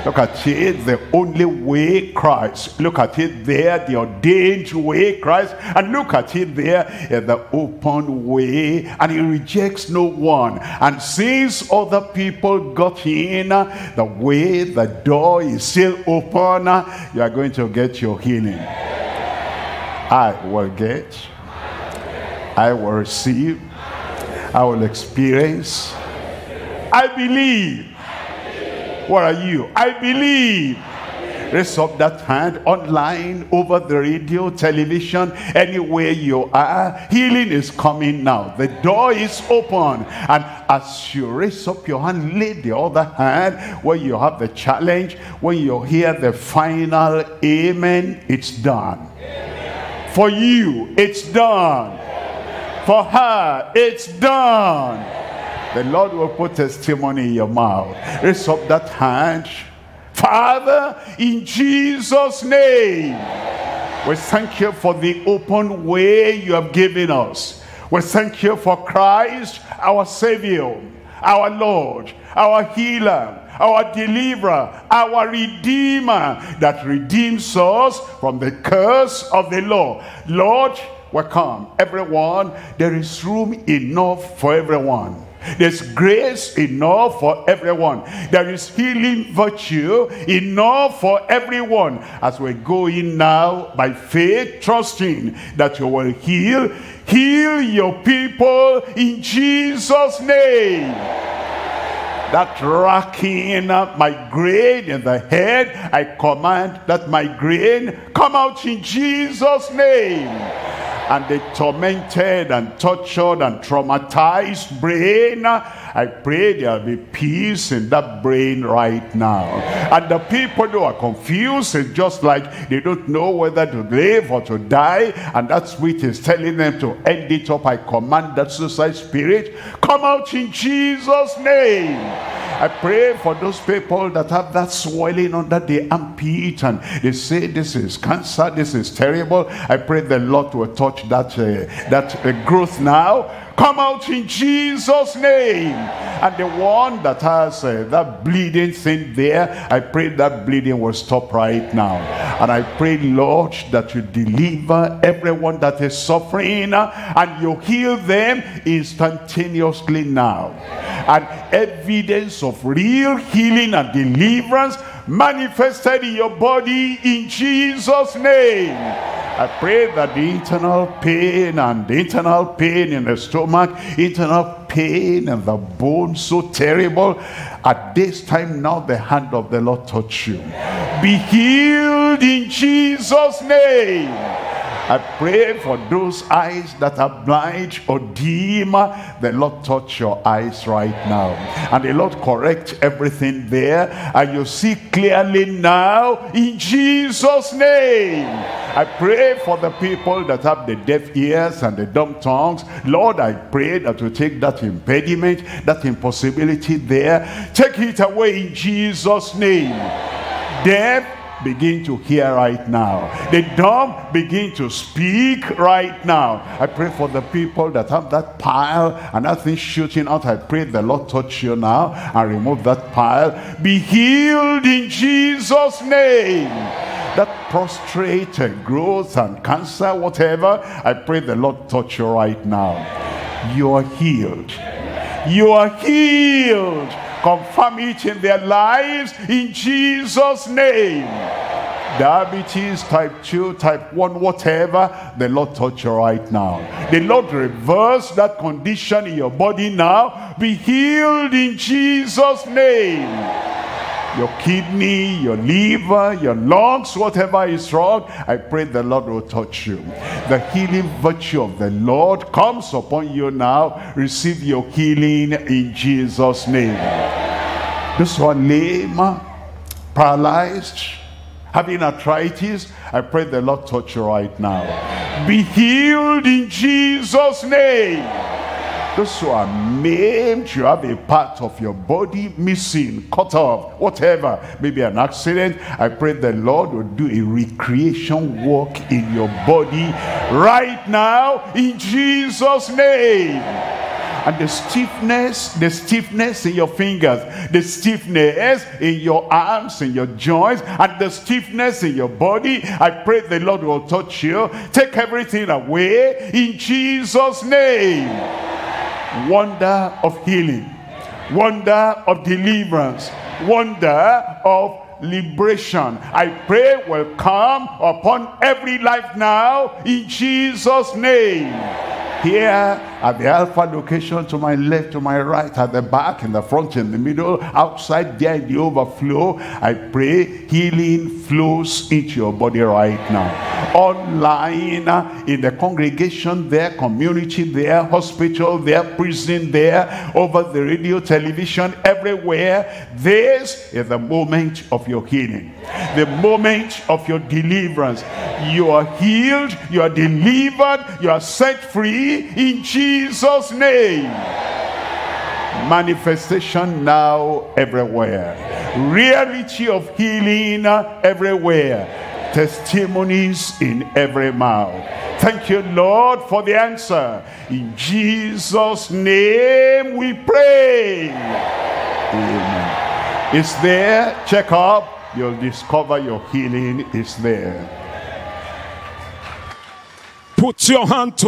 Look at it, the only way, Christ. Look at it there, the ordained way, Christ. And look at it there, the open way, and he rejects no one. And since other people got in, the way, the door is still open. You are going to get your healing. I will get, I will receive, I will experience. I believe. What are you? I believe. Raise up that hand, online, over the radio, television, anywhere you are. Healing is coming now. The door is open. And as you raise up your hand, lay the other hand where you have the challenge. When you hear the final amen, it's done. Amen. For you, it's done. Amen. For her, it's done. Amen. The Lord will put testimony in your mouth. Raise up that hand. Father, in Jesus' name. We thank you for the open way you have given us. We thank you for Christ, our Savior, our Lord, our healer, our deliverer, our redeemer, that redeems us from the curse of the law. Lord, welcome everyone. There is room enough for everyone. There's grace enough for everyone. There is healing virtue enough for everyone. As we go in now by faith, trusting that you will heal, heal your people in Jesus' name. That racking migraine in the head, I command that migraine come out in Jesus' name. And the tormented and tortured and traumatized brain, I pray there will be peace in that brain right now. And the people who are confused, it's just like they don't know whether to live or to die, and that spirit is telling them to end it up. I command that suicide spirit, come out in Jesus' name. I pray for those people that have that swelling under the armpit and they say this is cancer, this is terrible. I pray the Lord will touch that uh, that uh, growth now, come out in Jesus' name. And the one that has uh, that bleeding thing there, I pray that bleeding will stop right now. And I pray, Lord, that you deliver everyone that is suffering and you heal them instantaneously now. And evidence of real healing and deliverance manifested in your body in Jesus' name. I pray that the internal pain and the internal pain in the stomach, internal pain and the bone so terrible, at this time now the hand of the Lord touch you. Be healed in Jesus' name. I pray for those eyes that are blind or dim. The Lord touch your eyes right now. And the Lord correct everything there. And you see clearly now in Jesus' name. I pray for the people that have the deaf ears and the dumb tongues. Lord, I pray that you take that impediment, that impossibility there. Take it away in Jesus' name. Deaf, begin to hear right now. The dumb, begin to speak right now. I pray for the people that have that pile and that thing shooting out. I pray the Lord touch you now and remove that pile. Be healed in Jesus' name. That prostrate and growth and cancer, whatever, I pray the Lord touch you right now. You are healed. You are healed. Confirm it in their lives in Jesus' name. Diabetes, type two, type one, whatever, the Lord touch you right now. The Lord reverse that condition in your body now. Be healed in Jesus' name. Your kidney, your liver, your lungs, whatever is wrong, I pray the Lord will touch you. The healing virtue of the Lord comes upon you now. Receive your healing in Jesus' name. Those who are lame, paralyzed, having arthritis, I pray the Lord touch you right now. Be healed in Jesus' name. Those who are maimed, you have a part of your body missing, cut off, whatever, maybe an accident, I pray the Lord will do a recreation work in your body right now in Jesus' name. And the stiffness, the stiffness in your fingers, the stiffness in your arms, in your joints, and the stiffness in your body, I pray the Lord will touch you. Take everything away in Jesus' name. Wonder of healing, wonder of deliverance, wonder of liberation, I pray will come upon every life now in Jesus' name. Here at the Alpha location, to my left, to my right, at the back, in the front, in the middle, outside there in the overflow, I pray healing flows into your body right now. Online, in the congregation there, community there, hospital there, prison there, over the radio, television, everywhere, this is the moment of your healing, the moment of your deliverance. You are healed, you are delivered, you are set free in Jesus' name. Manifestation now everywhere. reality of healing everywhere, testimonies in every mouth. Thank you, Lord, for the answer. In Jesus' name we pray. Amen. It's there. Check up. You'll discover your healing is there. Put your hand together.